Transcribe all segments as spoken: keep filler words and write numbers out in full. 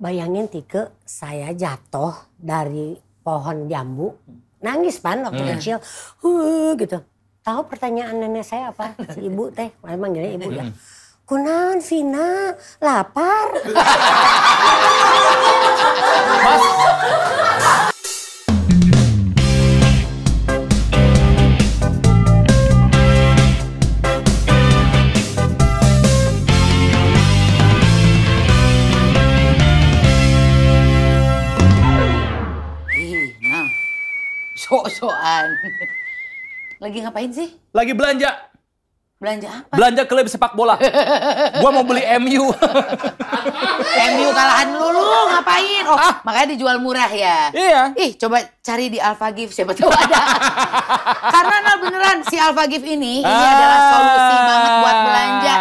Bayangin Tike, saya jatuh dari pohon jambu. Nangis pan waktu hmm. kecil. Huh, gitu. Tahu pertanyaan nenek saya apa? Si ibu teh, memang gini ibu ya. Kunaon Vina, lapar. Lagi ngapain sih? Lagi belanja. Belanja apa? Belanja klub sepak bola. Gua mau beli M U. M U kalahan dulu, ngapain? Oh, ah. Makanya dijual murah ya? Iya. Ih, coba cari di Alfagift, siapa tahu ada. Karena nah, beneran si Alfagift ini, ah. ini adalah solusi banget buat belanja.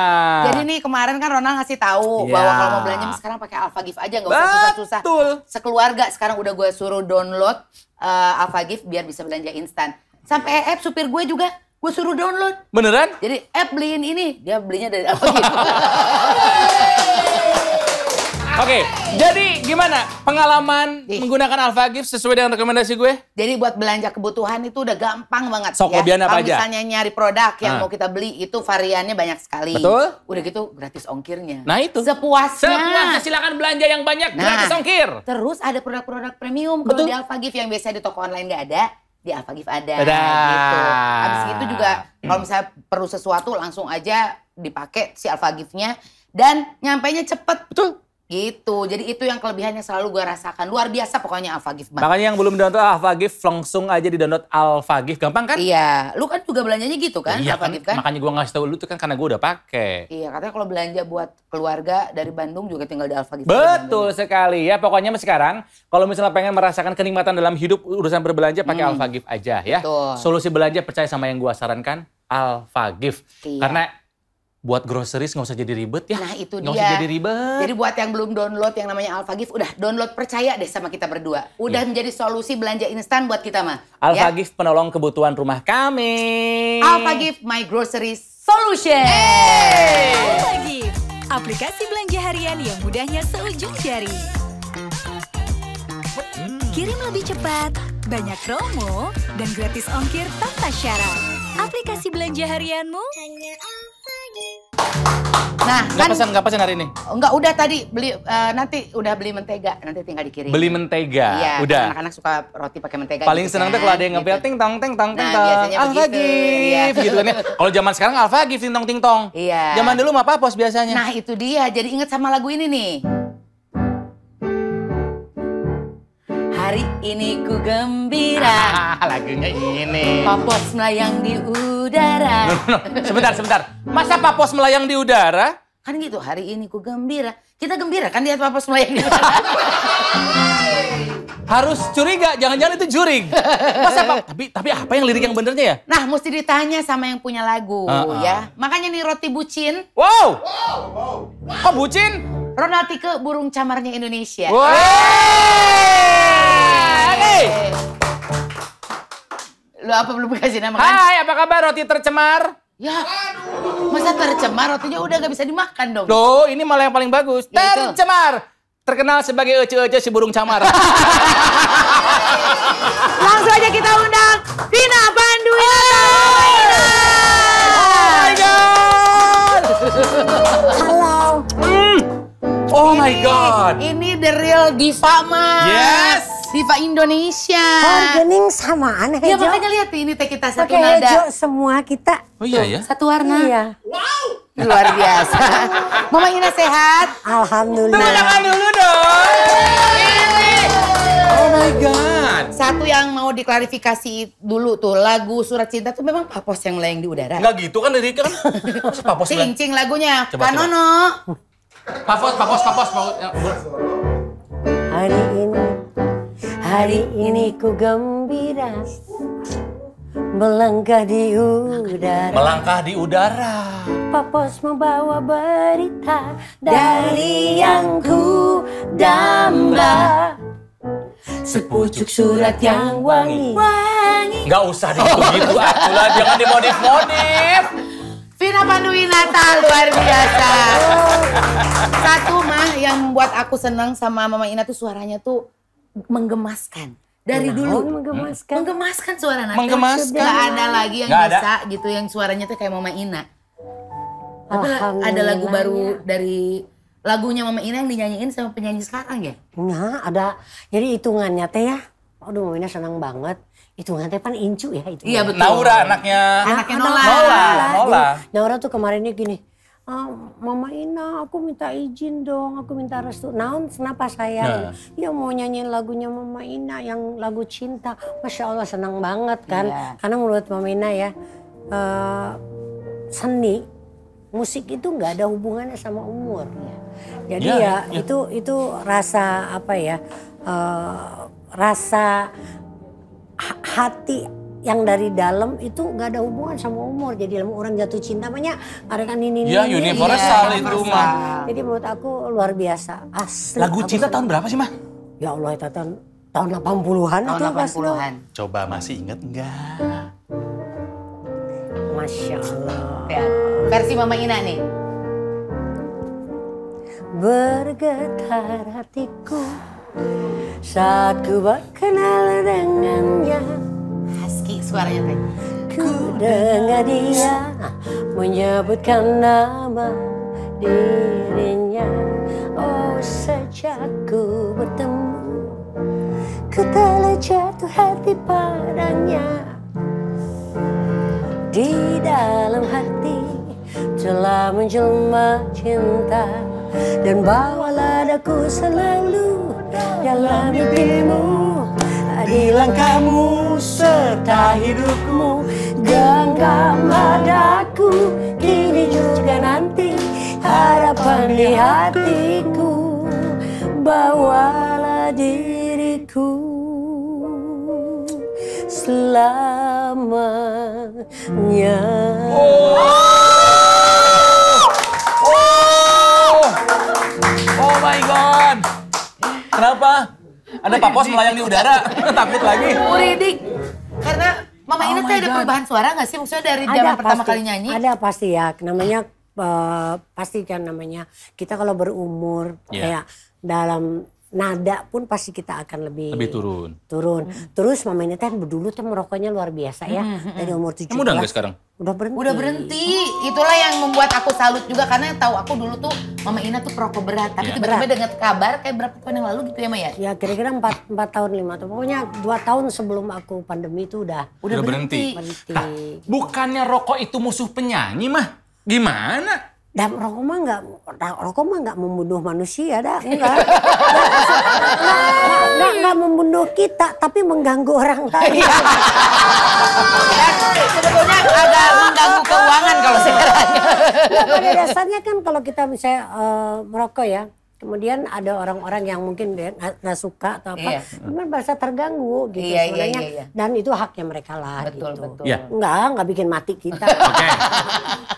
Jadi nih kemarin kan Ronal ngasih tahu yeah. bahwa kalau mau belanja sekarang pakai Alfagift aja, nggak usah susah-susah. Sekeluarga sekarang udah gue suruh download uh, Alfagift biar bisa belanja instan. Sampai app supir gue juga, gue suruh download. Beneran? Jadi app beliin ini, dia belinya dari apa gitu. Oke, jadi gimana pengalaman Ih. menggunakan Alfagift sesuai dengan rekomendasi gue? Jadi buat belanja kebutuhan itu udah gampang banget. Sok hobian ya. apa Kalo aja? Kalau misalnya nyari produk yang ah. mau kita beli itu variannya banyak sekali. Betul. Udah gitu gratis ongkirnya. Nah itu. Sepuasnya. Sepuasnya silakan belanja yang banyak nah, gratis ongkir. Terus ada produk-produk premium. Kalau di Alfagift yang biasanya di toko online nggak ada. Di Alfagift ada, Dadah. gitu. Habis itu juga kalau misalnya perlu sesuatu langsung aja dipakai si Alfagiftnya dan nyampainya cepet. Betul. Gitu, jadi itu yang kelebihannya selalu gue rasakan. Luar biasa pokoknya Alfagift banget. Makanya yang belum download Alfagift langsung aja di-download Alfagift. Gampang kan? Iya, lu kan juga belanjanya gitu kan iya, Alfagift kan? Makanya gue ngasih tau lu tuh kan karena gue udah pakai. Iya, katanya kalau belanja buat keluarga dari Bandung juga tinggal di Alfagift. Betul sekali ya, pokoknya sekarang kalau misalnya pengen merasakan kenikmatan dalam hidup urusan berbelanja pakai hmm. Alfagift aja ya. Betul. Solusi belanja percaya sama yang gue sarankan Alfagift. Iya. Karena buat groceries nggak usah jadi ribet ya. Nah itu nggak dia. Usah jadi ribet. Jadi buat yang belum download yang namanya Alfagift, udah download percaya deh sama kita berdua. Udah yeah. menjadi solusi belanja instan buat kita mah. Alfagift ya? Penolong kebutuhan rumah kami. Alfagift My Grocery Solution. Hey. Alfagift, aplikasi belanja harian yang mudahnya seujung jari. Hmm. Kirim lebih cepat, banyak promo, dan gratis ongkir tanpa syarat. Aplikasi belanja harianmu. Nah, nggak kan, pesan, nggak pesan hari ini? Enggak, udah tadi beli uh, nanti udah beli mentega, nanti tinggal dikirim. Beli mentega, iya, udah. Anak-anak suka roti pakai mentega. Paling gitu, senang tuh kan, kalau ada yang ngepel gitu. Ting tong ting tong ting tong. Nah, Alfagift, gitu kan ya. Kalau zaman sekarang Alfagift ting tong ting tong. Iya. Zaman dulu mah apa pos biasanya? Nah itu dia, jadi inget sama lagu ini nih. Hari ini ku gembira. Ah, lagunya ini. Papos melayang di udara. No, no, no. Sebentar, sebentar. Masa papos melayang di udara? Kan gitu, hari ini ku gembira. Kita gembira kan lihat papos melayang di udara. Harus curiga, jangan-jangan itu jurig. Masa pap tapi tapi apa yang lirik yang benernya ya? Nah, mesti ditanya sama yang punya lagu uh, uh. ya. Makanya nih roti bucin. Wow. Wow. wow. Kok bucin? Ronal Tike burung camarnya Indonesia. Wow. Hey. Lu apa belum kasih nama kan? Hai, apa kabar roti tercemar? Ya, masa tercemar rotinya udah gak bisa dimakan dong? Loh, ini malah yang paling bagus. Ya, tercemar, itu. Terkenal sebagai ece-ece si burung camar. Langsung aja kita undang Vina Panduwinata. Halo. Mm. Oh ini, my God. Ini the real diva mas. Yes. Diva Indonesia. Oh, gening samaan hijau. Ya makanya lihat ini teh kita satu nada. Oke, hijau semua kita. Oh iya ya. Satu warna. Iya. Wow. Luar biasa. Mama Ina sehat? Alhamdulillah. Tepuk tangan dulu dong. Oh my God. Satu yang mau diklarifikasi dulu tuh lagu Surat Cinta tuh memang papos yang melayang di udara. Enggak gitu kan dari kan. Papos. Cincing lagunya. Kanono. Papos, papos, papos, papos. Hari ini. Hari ini ku gembira melangkah di udara. Melangkah di udara. Papos membawa berita dari yang ku damba. Sepucuk surat yang wangi. Wangi. Gak usah ditu-gitu atulah, jangan dimodif-modif. Vina Vina Panduwinata luar biasa. Satu mah yang membuat aku senang sama Mama Ina tuh suaranya tuh menggemaskan. Dari dulu oh, menggemaskan. Menggemaskan suara Nata. Menggemaskan. Gak ada lagi yang gak bisa ada. Gitu yang suaranya tuh kayak Mama Ina. Tapi ada lagu baru dari lagunya Mama Ina yang dinyanyiin sama penyanyi sekarang ya? Nah ada, jadi hitungannya teh ya. Aduh Mama Ina senang banget. Hitungan teh kan incu ya itu. Iya betul. Naura anaknya. Anaknya Nola. Nola. Nola. Naura tuh kemarin ini gini. Oh, Mama Ina, aku minta izin dong, aku minta restu. Naon, kenapa sayang? Ya mau nyanyiin lagunya Mama Ina yang lagu cinta. Masya Allah senang banget kan. Yeah. Karena menurut Mama Ina ya, uh, seni, musik itu nggak ada hubungannya sama umur. Jadi yeah, ya yeah. itu itu rasa apa ya, uh, rasa hati. Yang dari dalam itu gak ada hubungan sama umur. Jadi dalam orang jatuh cinta banyak ada kan ini ini. Ya universal ya, itu mah. Jadi menurut aku luar biasa. Asli. Lagu cinta tahun berapa sih mah? Ya Allah itu tahun tahun delapan puluhan itu pas lo. Coba masih inget enggak? Masya Allah. Ya, versi Mama Ina nih. Bergetar hatiku saat ku berkenal dengannya. Suaranya teh. Ku dengar dia menyebutkan nama dirinya. Oh sejak ku bertemu, ku telah jatuh hati padanya. Di dalam hati telah menjelma cinta. Dan bawalah daku selalu dalam mimpimu. Di langkahmu serta hidupmu, genggam adaku, kini juga nanti, harapan di hatiku, bawalah diriku selamanya. Oh, oh, oh my God, kenapa? Ada papos melayang di udara, takut lagi. Muridik, karena Mama Ina tuh ada perubahan suara gak sih? Maksudnya dari zaman pertama kali nyanyi? Ada pasti ya, namanya uh, pasti kan namanya. Kita kalau berumur yeah. kayak dalam nada pun pasti kita akan lebih lebih turun. Turun. Hmm. Terus Mama Ina tuh dulu tuh merokoknya luar biasa ya, hmm. dari umur tujuh belas. Udah enggak sekarang? Udah berhenti. Udah berhenti. Itulah yang membuat aku salut juga karena tahu aku dulu tuh Mama Ina tuh perokok berat. Tapi tiba-tiba dengar kabar kayak berapa tahun yang lalu gitu ya Maya? Ya kira-kira empat tahun lima tahun. Pokoknya dua tahun sebelum aku pandemi itu udah udah berhenti. berhenti. Hah, bukannya rokok itu musuh penyanyi mah? Gimana? Dan rokok mah nggak rokok mah nggak membunuh manusia dah enggak nggak nggak membunuh kita tapi mengganggu orang lain. Sebetulnya agak mengganggu keuangan kalau sekarang. Nah, pada dasarnya kan kalau kita misalnya uh, merokok ya, kemudian ada orang-orang yang mungkin nggak suka atau apa, cuman iya. bahasa terganggu gitu iya, sebenarnya. Iya, iya. Dan itu haknya mereka lah. Betul, gitu. Betul. Ya. Enggak, nggak bikin mati kita. Oke. Okay.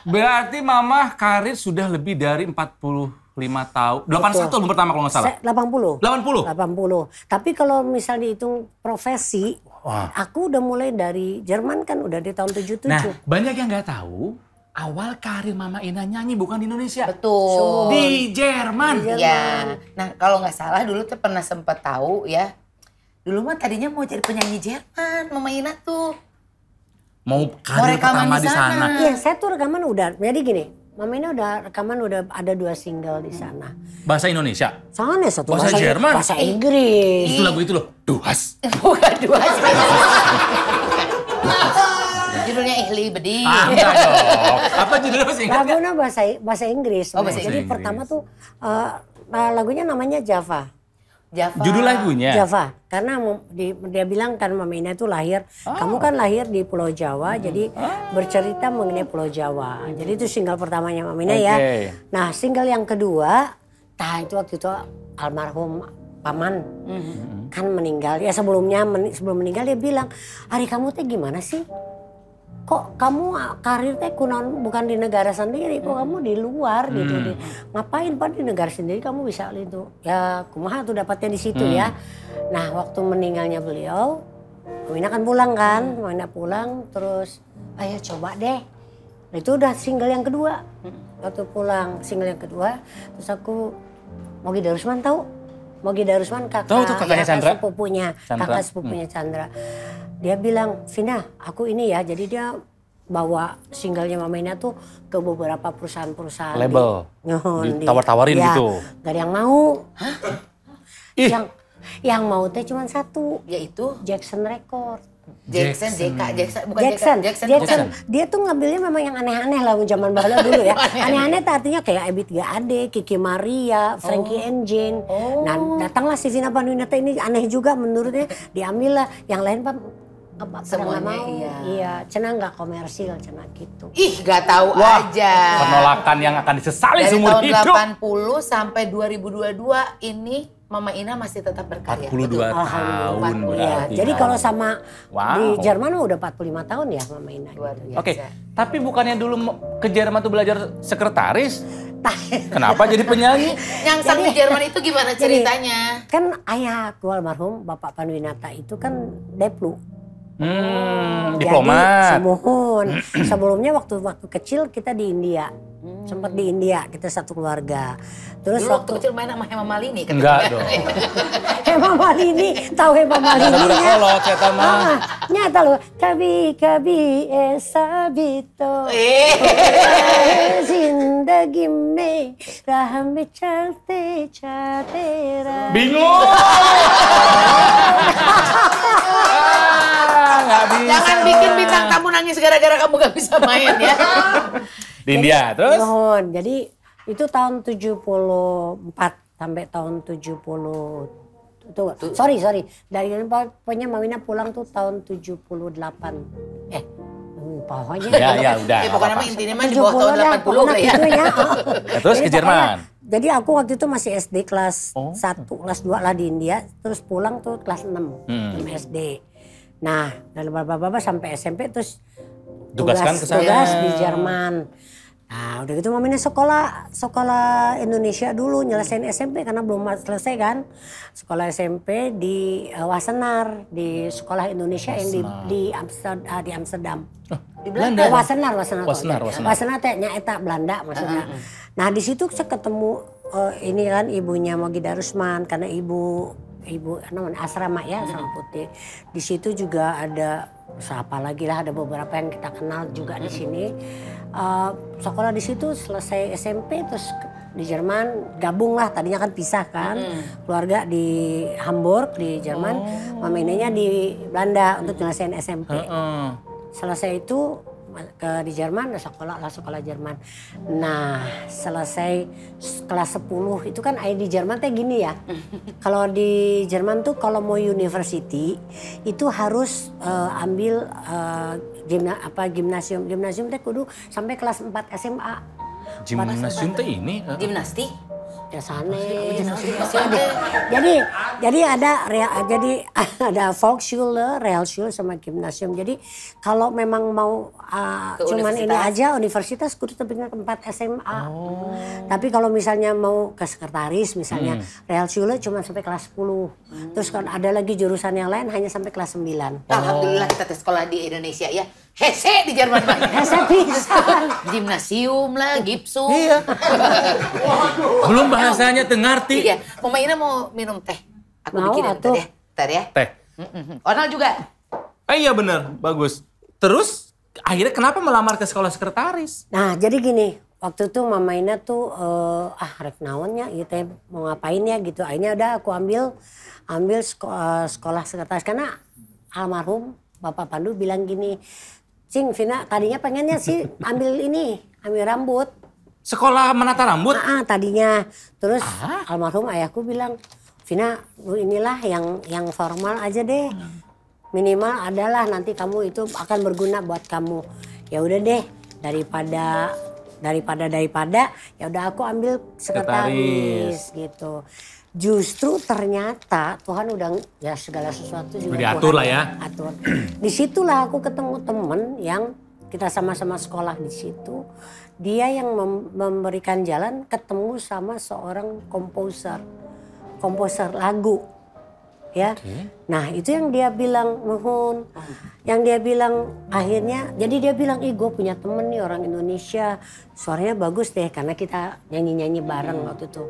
Berarti Mama karir sudah lebih dari empat puluh lima tahun. delapan puluh satu album pertama kalau nggak salah. delapan puluh. delapan puluh? delapan puluh. Tapi kalau misal dihitung profesi, wah. Aku udah mulai dari Jerman kan udah di tahun tujuh puluh tujuh. Nah, banyak yang nggak tahu. Awal karir Mama Ina nyanyi bukan di Indonesia. Betul. Di Jerman. Di Jerman. Ya. Nah kalau nggak salah dulu tuh pernah sempet tahu ya. Dulu mah tadinya mau jadi penyanyi Jerman Mama Ina tuh. Mau karir pertama di sana. Iya saya tuh rekaman udah. Jadi gini. Mama Ina udah rekaman udah ada dua single di sana. Bahasa Indonesia? Sana satu bahasa, bahasa Jerman. Bahasa Inggris. Itu lagu itu loh. Duhas. Bukan Duhas. Judulnya Ihli Bedi. Ah, enggak dong. Apa judulnya bahasa Inggris? Lagunya bahasa bahasa Inggris. Oh, bahasa Jadi Inggris. Pertama tuh uh, lagunya namanya Java. Java. Judul lagunya? Java. Karena di, dia bilang kan Mama Ina itu lahir, oh. kamu kan lahir di Pulau Jawa, hmm. jadi oh. bercerita mengenai Pulau Jawa. Jadi itu single pertamanya Mama Ina okay. ya. Nah single yang kedua, nah itu waktu itu almarhum Paman hmm. kan meninggal. Ya sebelumnya men, sebelum meninggal dia bilang, Ari kamu teh gimana sih? Kok kamu karir teh kunaon bukan di negara sendiri, kok kamu di luar hmm. gitu. Di, ngapain pan di negara sendiri kamu bisa itu. Ya kumaha tuh dapatnya di situ hmm. ya. Nah waktu meninggalnya beliau, Mama Ina kan pulang kan, Mama Ina pulang terus ayo coba deh Nah, itu udah single yang kedua. Waktu pulang single yang kedua, terus aku Mogi Darusman tahu? Mogi Darusman kakak, tahu tuh kakaknya Chandra. Sepupunya, Chandra. Kakak sepupunya Chandra. Dia bilang, "Vina, aku ini ya." Jadi dia bawa singlenya Mama Ina tuh ke beberapa perusahaan-perusahaan. Label. Di, ditawar-tawarin di, ya, gitu. Gak ada yang mau. Hah? Yang yang mau teh cuma satu, yaitu Jackson Records. Jackson, J K, Jackson, bukan Jackson, Jackson, Jackson. Dia tuh ngambilnya memang yang aneh-aneh lah zaman baru dulu ya. Aneh-aneh artinya kayak Ebit G A D, Kiki Maria, Frankie and Jane. Nah, datanglah si Vina Panduwinata ini aneh juga menurutnya, diambil lah. Yang lain Pak, semuanya iya. Iya, cena nggak komersil, cena gitu. Ih, nggak tahu aja. Penolakan yang akan disesali seumur hidup. Dari tahun delapan puluh sampai dua ribu dua puluh dua ini. Mama Ina masih tetap berkarya. empat puluh dua tahun berarti. Jadi kalau sama wow. di Jerman udah empat puluh lima tahun ya Mama Ina. Gitu. Oke, okay. Tapi bukannya dulu ke Jerman tuh belajar sekretaris. Kenapa jadi penyanyi? Yang sang di Jerman itu gimana ceritanya? Jadi, kan ayah aku almarhum Bapak Panduwinata itu kan deplu. Hmm, jadi, diplomat. Semuhun. Sebelumnya waktu waktu kecil kita di India. Hmm. Sempat di India, kita satu keluarga. Terus dulu waktu kecil main sama Hemamalini kan? Enggak dong. Hemamalini, tahu Hemamalini? Kalau kata mah. Nyata loh, kabi kabi esabito. Zindagi me rahme chalte chatera. Bingung. Jangan bikin bintang tamu nangis gara-gara kamu gak bisa main ya. Di India terus? Mohon, jadi itu tahun tujuh puluh empat sampai tahun tujuh puluh. Tuh, sorry, sorry. Dari pokoknya Mama Ina pulang tuh tahun tujuh puluh delapan. Eh, pokoknya. Ya, ya udah. Ya, pokoknya apa -apa. Intinya mah di bawah tahun delapan puluh lah ya. Ya. Ya terus jadi, ke Jerman. Pokoknya, jadi aku waktu itu masih S D kelas oh. satu, kelas dua lah di India. Terus pulang tuh kelas enam, hmm. enam S D. Nah, dari bapak-bapak sampai S M P terus tugaskan tugas, tugas di Jerman. Nah udah gitu Mama Ina sekolah sekolah Indonesia dulu, nyelesain S M P karena belum selesai kan. Sekolah S M P di uh, Wasener, di sekolah Indonesia Wasener. yang di di Amsterdam. Uh, di Amsterdam. Oh, di Belanda. Eh, Wasener, Wasener. Wasener, Wasener. Wasener teh nyaeta Belanda maksudnya. Uh, uh, uh. Nah di situ saya ketemu uh, ini kan ibunya Mogi Darusman karena ibu ibu namanya asrama ya, asrama putih. Di situ juga ada siapa lagi lah, ada beberapa yang kita kenal juga di sini. Uh, sekolah di situ selesai S M P terus di Jerman gabung lah, tadinya kan pisah kan, mm. keluarga di Hamburg di Jerman, oh. Mama Inanya di Belanda untuk nyelesain S M P. Uh -uh. Selesai itu ke di Jerman, sekolah lah sekolah Jerman. Nah selesai kelas sepuluh itu kan di Jerman teh gini ya. Kalau di Jerman tuh kalau mau university itu harus uh, ambil uh, gimna, apa gimnasium gimnasium teh kudu sampai kelas empat S M A. Gimnasium teh ini? Uh. Gimnastik? Ya sana. Jadi jadi ada real, jadi ada Volksschule, Realschule sama gymnasium. Jadi kalau memang mau uh, cuman ini aja universitas kudu tepiknya ke empat S M A. Oh. Tapi kalau misalnya mau ke sekretaris misalnya hmm. Realschule cuma sampai kelas sepuluh. Hmm. Terus kan ada lagi jurusan yang lain hanya sampai kelas sembilan. Oh. Alhamdulillah kita tes sekolah di Indonesia ya. Hese di Jerman banget. Hese pisan. Gimnasium lah, gipsum. Iya. Belum bahasanya tengarti. Iya. Mama Ina mau minum teh. Aku mau, bikinin ntar ya. Ntar ya. Teh. Ronal juga. Eh, iya bener, bagus. Terus akhirnya kenapa melamar ke sekolah sekretaris? Nah jadi gini, waktu itu Mama Ina tuh uh, ah rek naonnya ya teh mau ngapain ya gitu. Akhirnya udah aku ambil ambil sekolah, sekolah sekretaris karena almarhum Bapak Pandu bilang gini, "Cing, Vina tadinya pengennya sih ambil ini, ambil rambut. Sekolah menata rambut?" Ah, tadinya. Terus ah. almarhum ayahku bilang, "Vina, lu inilah yang yang formal aja deh. Minimal adalah nanti kamu itu akan berguna buat kamu." Ya udah deh, daripada daripada daripada ya udah aku ambil sekretaris, sekretaris. Gitu. Justru ternyata Tuhan udah ya segala sesuatu juga diatur lah ya. Atur. Disitulah aku ketemu temen yang kita sama-sama sekolah di situ. Dia yang mem memberikan jalan ketemu sama seorang komposer, komposer lagu. ya. Okay. Nah itu yang dia bilang nuhun, yang dia bilang akhirnya, jadi dia bilang, ih gue punya temen nih orang Indonesia, suaranya bagus deh, karena kita nyanyi-nyanyi bareng waktu itu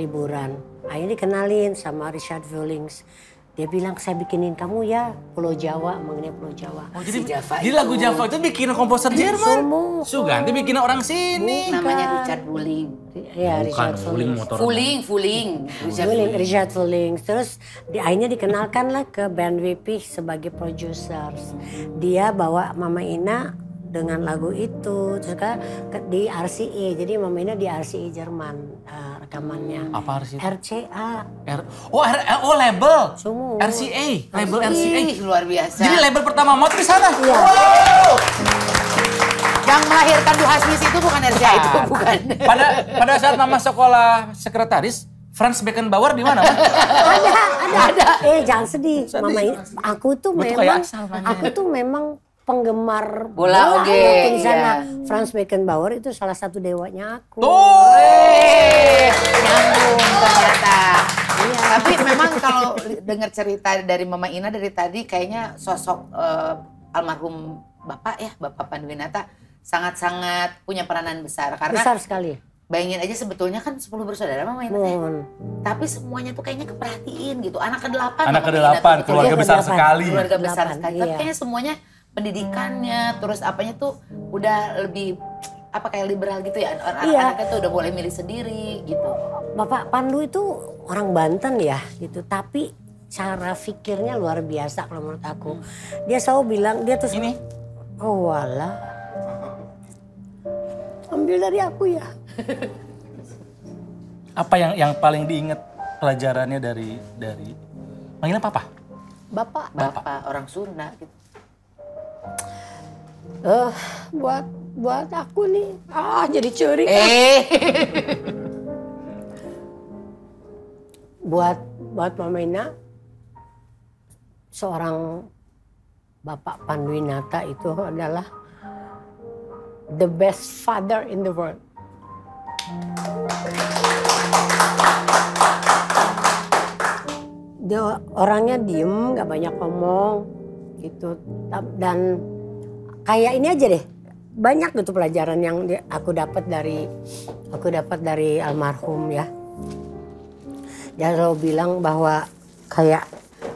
liburan. Akhirnya dikenalin sama Richard Vullings. Dia bilang, saya bikinin kamu ya Pulau Jawa, mengenai Pulau Jawa. Oh, jadi, si Java jadi lagu Java itu bikin komposer Jerman. Suganti bikin orang sini. Bukan. Namanya Richard Vullings. Ya, bukan, Richard Vullings. Vullings, Vullings. Richard Vullings. Richard Vullings. Terus di, akhirnya dikenalkan lah ke band W P sebagai produser. Dia bawa Mama Ina dengan lagu itu. Terus kan di R C A, jadi Mama Ina di R C A Jerman. Uh, Rekamannya. Apa R C A? R C A. R oh, R oh label. Semua. R C A, label R C A. Luar biasa. Jadi label pertama motor di sana. Iya. Wow. Yang melahirkan Du Hasmis itu bukan R C A itu, bukan. Pada pada saat Mama sekolah sekretaris, Franz Beckenbauer di mana? ada, ada, ada. Eh, jangan sedih. Sedih. Mama ini, aku tuh Betul memang asal, aku tuh memang penggemar bola, oke okay, yeah. Franz Beckenbauer itu salah satu dewanya aku. Tuh, nyambung ternyata. Iya. Tapi memang kalau dengar cerita dari Mama Ina dari tadi, kayaknya sosok uh, almarhum Bapak ya, Bapak Panduwinata sangat-sangat punya peranan besar karena besar sekali. Bayangin aja sebetulnya kan sepuluh bersaudara Mama Ina, hmm. tapi semuanya tuh kayaknya keperhatiin gitu. Anak kedelapan, anak kedelapan, keluarga besar sekali. Keluarga besar sekali. Tapi kayaknya semuanya pendidikannya, terus apanya tuh udah lebih apa kayak liberal gitu ya, anak-anaknya tuh udah boleh milih sendiri gitu. Bapak Pandu itu orang Banten ya gitu, tapi cara pikirnya luar biasa kalau menurut aku. Dia selalu bilang, dia tuh ini, oh walah, ambil dari aku ya. Apa yang yang paling diingat pelajarannya dari dari manggilnya papa? Bapak, bapak, bapak orang Sunda gitu. Uh, buat buat aku nih, ah jadi curi. Eh. buat buat Mama Ina, seorang Bapak Panduwinata itu adalah the best father in the world. Dia orangnya diem, nggak banyak ngomong, gitu dan kayak ini aja deh, banyak gitu pelajaran yang aku dapat dari aku dapat dari almarhum ya. Dia selalu bilang bahwa kayak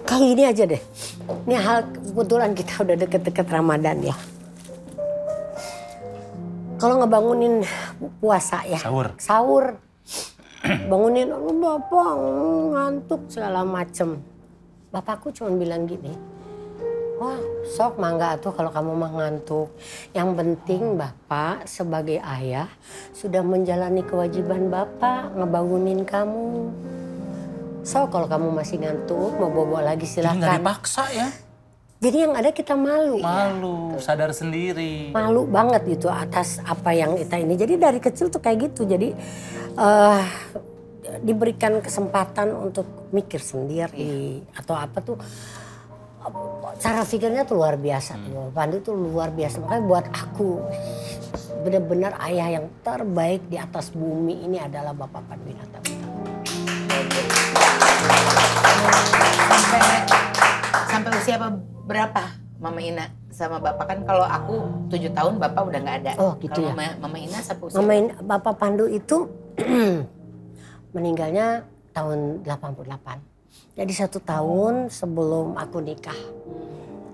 kayak ini aja deh. Ini hal kebetulan kita udah deket-deket Ramadan ya. Kalau ngebangunin puasa ya. Sahur. Sahur. Bangunin, oh bapak ngantuk segala macem. Bapakku cuma bilang gini. Wah, sok mangga tuh kalau kamu mah ngantuk. Yang penting Bapak sebagai ayah sudah menjalani kewajiban Bapak ngebangunin kamu. Sok kalau kamu masih ngantuk mau bobo lagi silahkan. Jadi gak dipaksa ya. Jadi yang ada kita malu. Malu, ya. Sadar sendiri. Malu banget gitu atas apa yang kita ini. Jadi dari kecil tuh kayak gitu. Jadi uh, diberikan kesempatan untuk mikir sendiri ya. Atau apa tuh. Cara pikirnya tuh luar biasa, hmm. Pandu tuh luar biasa. Makanya buat aku benar-benar ayah yang terbaik di atas bumi ini adalah Bapak Panduwinata. Sampai, sampai usia berapa Mama Ina sama Bapak? Kan kalau aku tujuh tahun Bapak udah nggak ada. Oh gitu kalo ya. Mama, Mama Ina sampai usia? Mama Ina, Bapak Pandu itu meninggalnya tahun delapan puluh delapan. Jadi satu tahun sebelum aku nikah.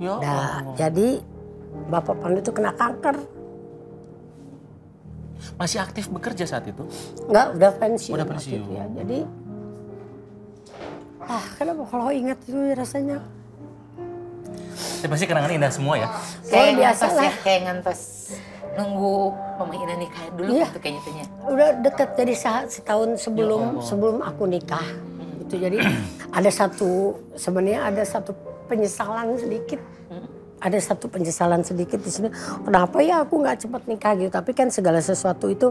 Ya, nah, jadi Bapak Pandu itu kena kanker. Masih aktif bekerja saat itu? Enggak, udah pensiun. Udah pensiun. Ya. Jadi, ah kenapa kalau ingat itu rasanya. Tapi pasti kenangan indah semua ya? Kayak oh, biasa lah. Ya, kayak ngantos nunggu pemainan nikah dulu ya. Gitu kayaknya. Tanya. Udah deket, jadi saat setahun sebelum ya, sebelum aku nikah. Itu jadi ada satu sebenarnya ada satu penyesalan sedikit ada satu penyesalan sedikit di sini, kenapa ya aku nggak cepat nikah gitu, tapi kan segala sesuatu itu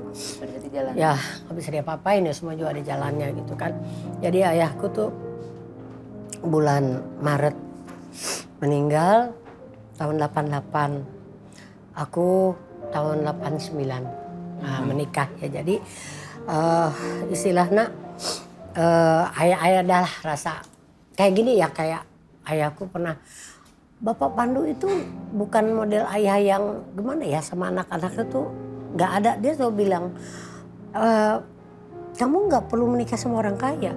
ya nggak bisa diapa-apain ya, semua juga ada jalannya gitu kan. Jadi ayahku tuh bulan Maret meninggal tahun delapan puluh delapan, aku tahun delapan puluh sembilan nah, menikah ya. Jadi uh, istilahnya Uh, ayah-ayah dah rasa kayak gini ya, kayak ayahku pernah, Bapak Pandu itu bukan model ayah yang gimana ya sama anak-anaknya tuh nggak ada. Dia tuh bilang, e, kamu nggak perlu menikah sama orang kaya.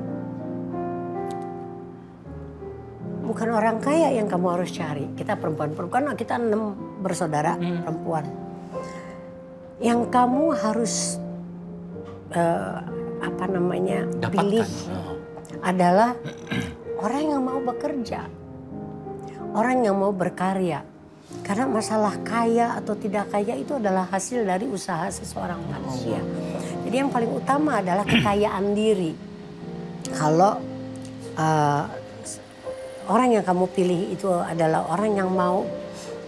Bukan orang kaya yang kamu harus cari. Kita perempuan-perempuan, kita enam bersaudara hmm. perempuan. Yang kamu harus uh, apa namanya dapatkan, pilih adalah orang yang mau bekerja, orang yang mau berkarya. Karena masalah kaya atau tidak kaya itu adalah hasil dari usaha seseorang manusia. Jadi yang paling utama adalah kekayaan diri. Kalau uh, orang yang kamu pilih itu adalah orang yang mau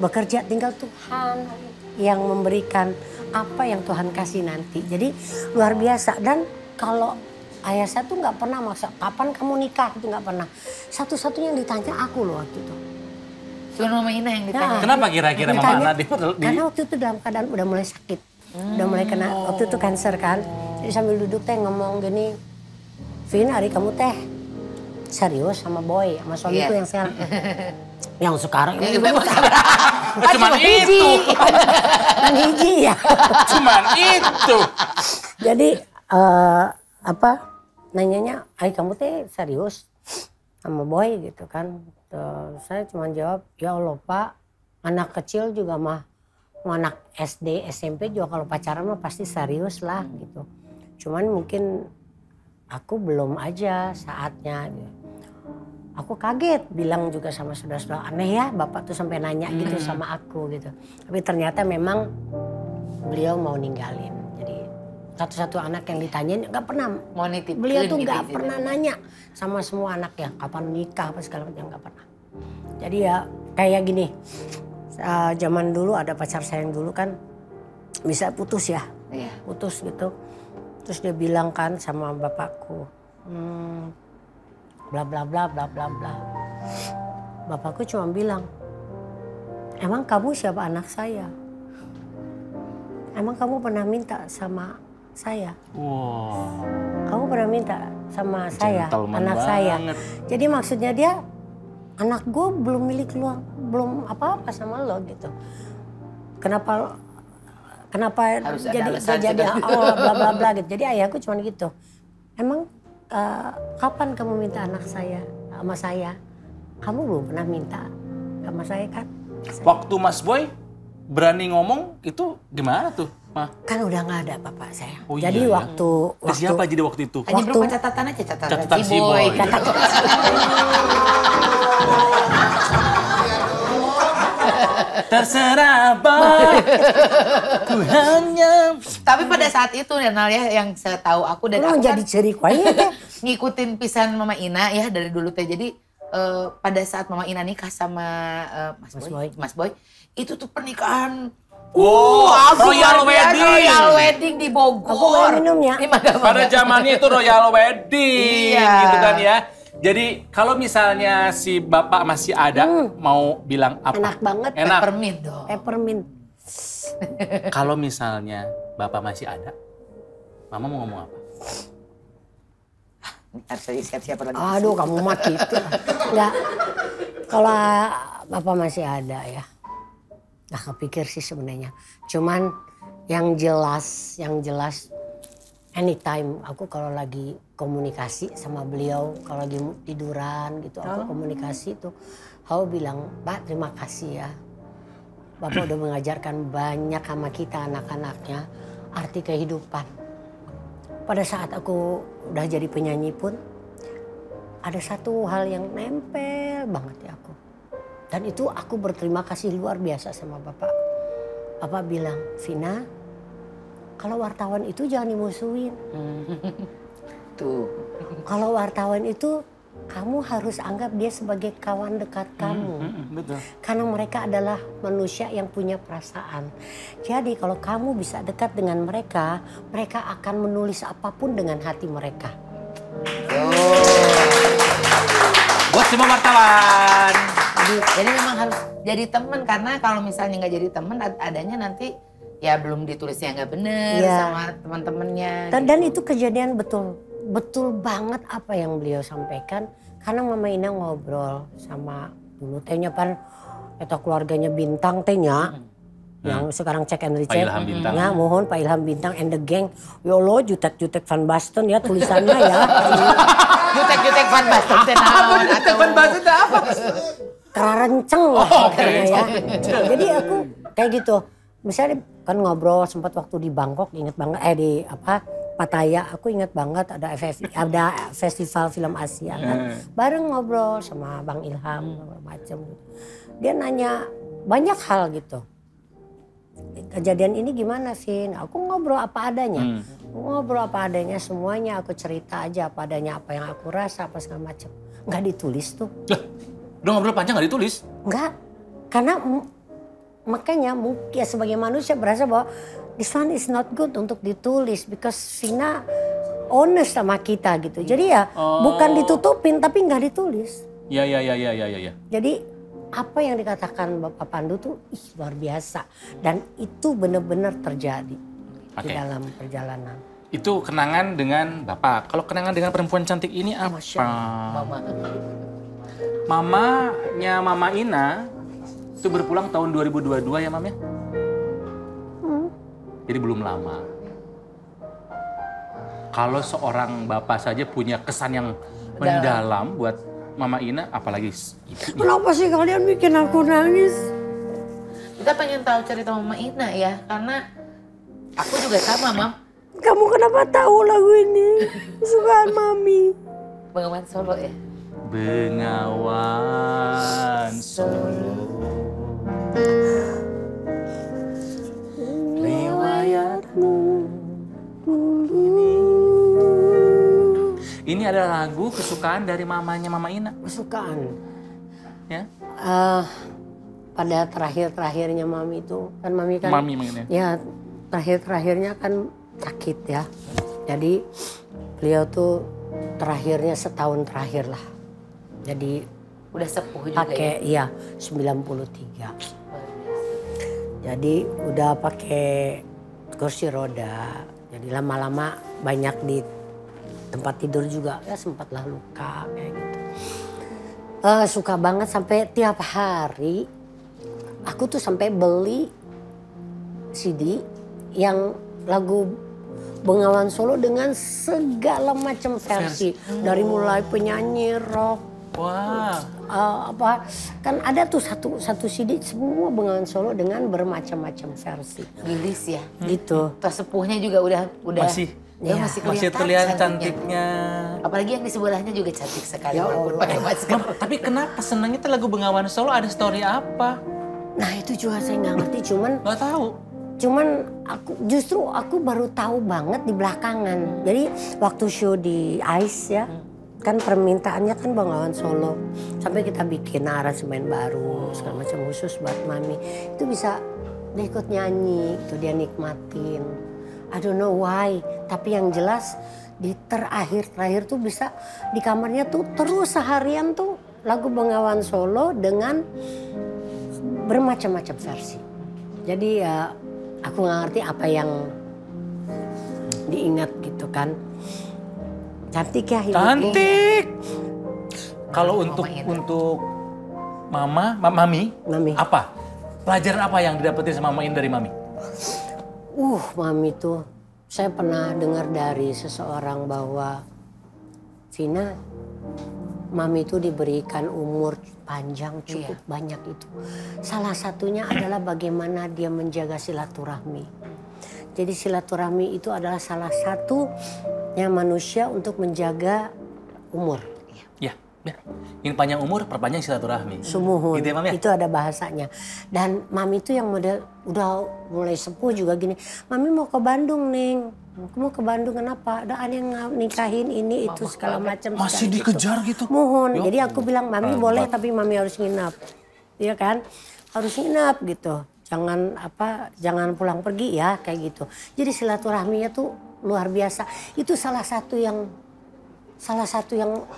bekerja, tinggal Tuhan yang memberikan apa yang Tuhan kasih nanti. Jadi luar biasa. Dan kalau ayah saya tuh nggak pernah maksa, kapan kamu nikah, itu nggak pernah. Satu-satunya yang ditanya aku loh waktu itu. Cuma Mama Ina yang ditanya. Nah, kenapa kira-kira Mama Ina di... Karena waktu itu dalam keadaan udah mulai sakit. Hmm. Udah mulai kena, waktu itu kanker kan. Jadi sambil duduk teh ngomong gini, Vina, hari kamu teh serius sama boy, sama suami yeah. itu yang sekarang. Yang sekarang ya, itu bukan. Cuman itu. Cuman hiji ya. Cuman itu. Jadi uh, apa nanyanya, ay kamu teh serius sama boy gitu kan. Terus saya cuma jawab, ya Allah Pak, anak kecil juga mah, anak S D, S M P juga kalau pacaran mah pasti serius lah gitu. Cuman mungkin aku belum aja saatnya. Aku kaget, bilang juga sama saudara-saudara, aneh ya Bapak tuh sampai nanya gitu hmm. sama aku gitu. Tapi ternyata memang beliau mau ninggalin. Jadi satu-satu anak yang ditanyain nggak pernah. Mau nitip, beliau tuh nggak pernah nanya sama semua anak ya, kapan nikah apa segala macam, nggak pernah. Jadi ya kayak gini, uh, zaman dulu ada pacar saya yang dulu kan bisa putus ya, yeah. putus gitu. Terus dia bilang kan sama bapakku, hmm, bla bla bla bla bla bla. Bapakku cuma bilang, emang kamu siapa anak saya? Emang kamu pernah minta sama saya? Wow. Kamu pernah minta sama saya, gentleman anak banget. Saya? Jadi maksudnya dia, anak gue belum milik lu, belum apa-apa sama lo gitu. Kenapa? Kenapa harus jadi jadi oh bla bla bla gitu. Jadi ayahku cuma gitu. Emang uh, kapan kamu minta anak saya sama saya? Kamu belum pernah minta sama saya kan? Saya. Waktu Mas Boy berani ngomong itu gimana tuh? Ma? Kan udah nggak ada bapak saya. Oh, jadi iya, waktu, iya. waktu siapa jadi waktu itu? Hanya waktu catatan aja catatan. Catatan si Boy. Catatan si Boy. Terserah Boy, ku hanya... Tapi pada saat itu Renal ya, yang setahu aku dan aku jadi kan ya. Ngikutin pisan Mama Ina ya dari dulu teh. Jadi uh, pada saat Mama Ina nikah sama uh, Mas, Mas Boy, Boy, Mas Boy, itu tuh pernikahan oh, uh, royal wedding, royal wedding di Bogor. Aku mau minumnya. Pada zamannya itu royal wedding, iya. gitu kan ya. Jadi kalau misalnya si bapak masih ada hmm. mau bilang apa? Enak banget. Enak. Peppermint dong. Peppermint. Kalau misalnya bapak masih ada, mama mau ngomong apa? Harus siap-siap lagi. Aduh kamu mati itu. Enggak. Kalau bapak masih ada ya, nggak kepikir sih sebenarnya. Cuman yang jelas, yang jelas. Anytime aku kalau lagi komunikasi sama beliau, kalau lagi tiduran gitu, aku oh. komunikasi tuh, aku bilang, Pak terima kasih ya, Bapak udah mengajarkan banyak sama kita anak-anaknya arti kehidupan. Pada saat aku udah jadi penyanyi pun, ada satu hal yang nempel banget di aku. Dan itu aku berterima kasih luar biasa sama Bapak. Bapak bilang, Vina, kalau wartawan itu jangan dimusuhin. Tuh. Kalau wartawan itu kamu harus anggap dia sebagai kawan dekat kamu. Mm, mm, betul. Karena mereka adalah manusia yang punya perasaan. Jadi kalau kamu bisa dekat dengan mereka, mereka akan menulis apapun dengan hati mereka. Oh. Buat semua wartawan. Jadi, jadi memang harus jadi teman, karena kalau misalnya nggak jadi teman adanya nanti ya belum ditulisnya nggak bener ya. Sama teman-temannya. Dan, gitu. Dan itu kejadian betul, betul banget apa yang beliau sampaikan. Karena Mama Ina ngobrol sama dulu tehnya pan atau keluarganya Bintang tehnya. Hmm. Yang hmm. sekarang cek and recheck. Ya, mohon Pak Ilham Bintang and the gang. Yolo jutek-jutek Van Basten ya tulisannya ya. Jutek-jutek Van Basten. Apa jutek Van Basten apa? Kerenceng lah. Oh, ya. Jadi aku kayak gitu. Misalnya kan ngobrol sempat waktu di Bangkok inget banget eh di apa Pattaya aku inget banget ada F F I ada festival film Asia kan. Bareng ngobrol sama Bang Ilham macam gitu. Dia nanya banyak hal gitu. Kejadian ini gimana Vin? Aku ngobrol apa adanya. Hmm. Ngobrol apa adanya semuanya aku cerita aja apa adanya apa yang aku rasa apa segala macam. Nggak ditulis tuh. Lah, udah ngobrol panjang nggak ditulis? Nggak, karena makanya mungkin sebagai manusia berasa bahwa this one is not good untuk ditulis because Vina honest sama kita gitu. Jadi ya oh. bukan ditutupin tapi nggak ditulis. Ya ya ya ya ya ya. Jadi apa yang dikatakan Bapak Pandu tuh ih, luar biasa dan itu benar-benar terjadi okay. di dalam perjalanan. Itu kenangan dengan Bapak. Kalau kenangan dengan perempuan cantik ini apa? Mama. Mamanya Mama Ina itu berpulang tahun dua ribu dua puluh dua ya Mam ya? Hmm. Jadi belum lama. Kalau seorang Bapak saja punya kesan yang mendalam buat Mama Ina, apalagi ibunya. Kenapa sih kalian bikin aku nangis? Kita pengen tahu cerita Mama Ina ya, karena aku juga sama, Mam. Kamu kenapa tahu lagu ini? Kesukaan Mami. Bengawan Solo ya? Bengawan Solo. Riwayatmu dulu. Ini ada lagu kesukaan dari mamanya Mama Ina. Kesukaan? Ya? Uh, pada terakhir-terakhirnya Mami itu, kan Mami kan... Mami mungkin ya? Ya, terakhir-terakhirnya kan sakit ya. Jadi beliau tuh terakhirnya setahun terakhir lah. Jadi... Udah sepuh juga pake, ya? Iya, sembilan puluh tiga. Jadi udah pakai kursi roda. Jadi lama-lama banyak di... tempat tidur juga ya sempatlah luka kayak gitu. Uh, suka banget sampai tiap hari aku tuh sampai beli C D yang lagu Bengawan Solo dengan segala macam versi oh. dari mulai penyanyi rock. Wah. Wow. Uh, apa kan ada tuh satu satu C D semua Bengawan Solo dengan bermacam-macam versi. Rilis ya. Hmm. Gitu. Tersepuhnya juga udah udah. Masih. Ya, ya, masih kelihatan, masih terlihat cantiknya. cantiknya. Apalagi yang di sebelahnya juga cantik sekali. Ya Allah. Masker. Tapi kenapa senangnya lagu Bengawan Solo ada story apa? Nah itu juga saya nggak ngerti, cuman nggak tahu. Cuman aku justru aku baru tahu banget di belakangan. Jadi waktu show di Ice ya, kan permintaannya kan Bengawan Solo. Sampai kita bikin aransemen baru, segala macam khusus buat Mami. Itu bisa dia ikut nyanyi, itu dia nikmatin. I don't know why, tapi yang jelas di terakhir-terakhir tuh bisa di kamarnya tuh terus seharian tuh lagu Bengawan Solo dengan bermacam-macam versi. Jadi ya aku nggak ngerti apa yang diingat gitu kan. Cantik ya hidupnya. Cantik! Kalau untuk untuk mama, mami, mami, apa? Pelajaran apa yang didapetin sama Mama Ina dari Mami? Uh, Mami tuh, saya pernah dengar dari seseorang bahwa Vina, Mami itu diberikan umur panjang cukup iya. banyak itu. Salah satunya adalah bagaimana dia menjaga silaturahmi. Jadi silaturahmi itu adalah salah satunya manusia untuk menjaga umur. Iya, ya. Yang panjang umur, perpanjang silaturahmi. Sumuhun, gitu ya, Mami? Itu ada bahasanya. Dan Mami itu yang model udah mulai sepuh juga gini, Mami mau ke Bandung, Neng. Mau ke Bandung kenapa? Ada yang nikahin ini, Mama, itu segala macam. Masih dikejar gitu? gitu. Mohon, Yo. jadi aku bilang, Mami uh, boleh but... tapi Mami harus nginap. Iya kan? Harus nginap gitu. Jangan apa, jangan pulang pergi ya, kayak gitu. Jadi silaturahminya tuh luar biasa. Itu salah satu yang, salah satu yang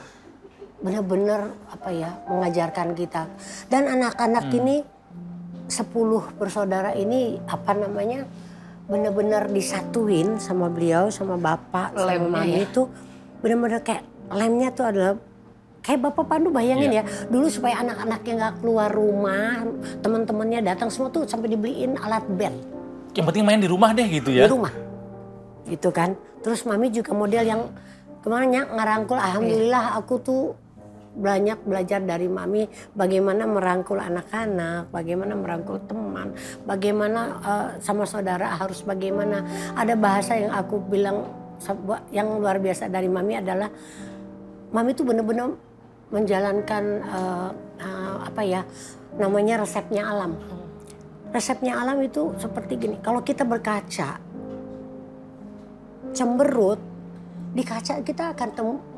benar-benar apa ya, mengajarkan kita. Dan anak-anak hmm. ini, sepuluh bersaudara ini apa namanya benar-benar disatuin sama beliau, sama Bapak, sama Mami itu benar-benar kayak lemnya tuh adalah Kayak Bapak Pandu bayangin yeah. ya, dulu supaya anak-anaknya nggak keluar rumah, teman-temannya datang semua tuh sampai dibeliin alat band. Yang penting main di rumah deh gitu ya? Di rumah, gitu kan. Terus Mami juga model yang kemana ngerangkul, alhamdulillah aku tuh banyak belajar dari Mami bagaimana merangkul anak-anak, bagaimana merangkul teman, bagaimana uh, sama saudara harus bagaimana. Ada bahasa yang aku bilang yang luar biasa dari Mami adalah, Mami tuh bener-bener menjalankan uh, uh, apa ya namanya resepnya alam. Resepnya alam itu seperti gini. Kalau kita berkaca, cemberut di kaca kita akan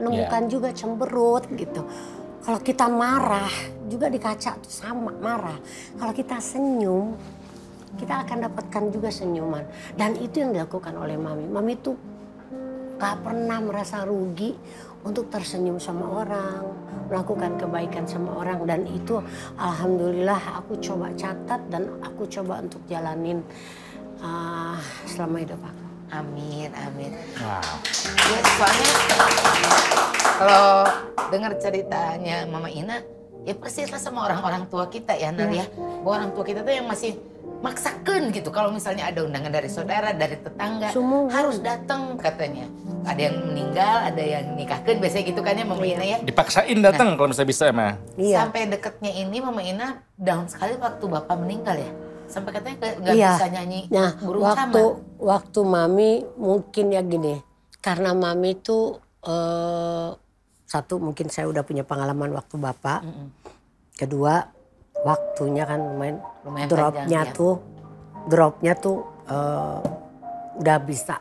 temukan yeah. juga cemberut gitu. Kalau kita marah juga di kaca tuh sama marah. Kalau kita senyum, kita akan dapatkan juga senyuman. Dan itu yang dilakukan oleh Mami. Mami tuh gak pernah merasa rugi untuk tersenyum sama orang, melakukan kebaikan sama orang. Dan itu alhamdulillah aku coba catat dan aku coba untuk jalanin uh, selama hidup aku. Amin, amin. Wow. Ya, soalnya kalau dengar ceritanya Mama Ina, ya persislah sama orang-orang tua kita ya, Nal ya. Bahwa orang tua kita tuh yang masih maksakan gitu. Kalau misalnya ada undangan dari saudara, dari tetangga, Sumur. harus datang katanya. Ada yang meninggal, ada yang nikahkan, biasanya gitu kan ya Mama Ina ya. Dipaksain datang nah, kalau misalnya bisa emang. Iya. Sampai dekatnya ini Mama Ina down sekali waktu Bapak meninggal ya. Sampai katanya nggak iya. bisa nyanyi nah, Burung Camar. Waktu waktu Mami mungkin ya gini, karena Mami tuh uh, satu mungkin saya udah punya pengalaman waktu Bapak, mm -mm. kedua waktunya kan lumayan, lumayan dropnya panjang, tuh ya. dropnya tuh uh, udah bisa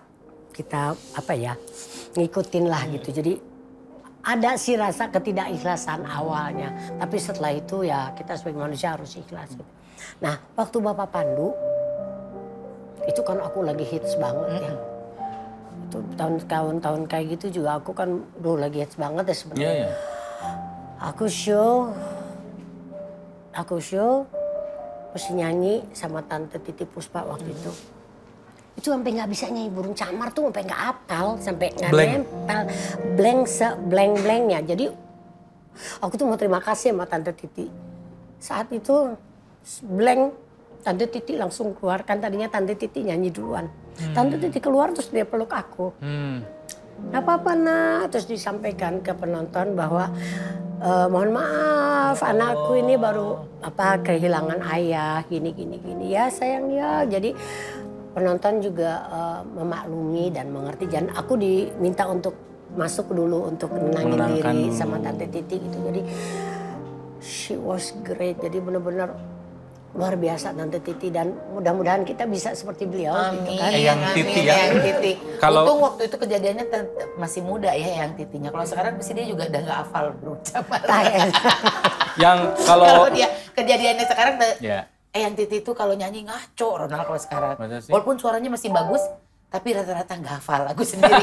kita apa ya ngikutin lah mm. gitu. Jadi ada sih rasa ketidakikhlasan awalnya, tapi setelah itu ya kita sebagai manusia harus ikhlas. Mm. Nah, waktu Bapak Pandu, itu kan aku lagi hits banget ya. Itu tahun-tahun kayak gitu juga aku kan dulu lagi hits banget ya sebenarnya. Yeah, yeah. Aku show, aku show, mesti nyanyi sama Tante Titi Puspa waktu mm. itu. Itu sampai nggak bisa nyanyi Burung Camar tuh, sampai nggak apal, sampai nggak nempel, blank se-blank-blanknya. Jadi aku tuh mau terima kasih sama Tante Titi. Saat itu blank, Tante Titi langsung keluar. Kan tadinya Tante Titi nyanyi duluan. Hmm. Tante Titi keluar terus dia peluk aku. Hmm. Apa-apa nak, terus disampaikan ke penonton bahwa e, mohon maaf anakku ini baru apa kehilangan ayah gini-gini gini ya sayang ya. Jadi penonton juga uh, memaklumi dan mengerti. Dan aku diminta untuk masuk dulu untuk menangin diri sama Tante Titi gitu. Jadi she was great. Jadi benar-benar luar biasa Tante Titi, dan mudah-mudahan kita bisa seperti beliau. Amin. Gitu kan. Eyang Titi ya. Eyang Titi. Kalau untung waktu itu kejadiannya masih muda ya Eyang Titinya. Kalau sekarang pasti dia juga udah nggak hafal Burung Camar. Yang kalau, kalau dia kejadiannya sekarang yeah. Eyang Titi itu kalau nyanyi ngaco Ronal kalau sekarang. Walaupun suaranya masih bagus, tapi rata-rata nggak hafal lagu sendiri.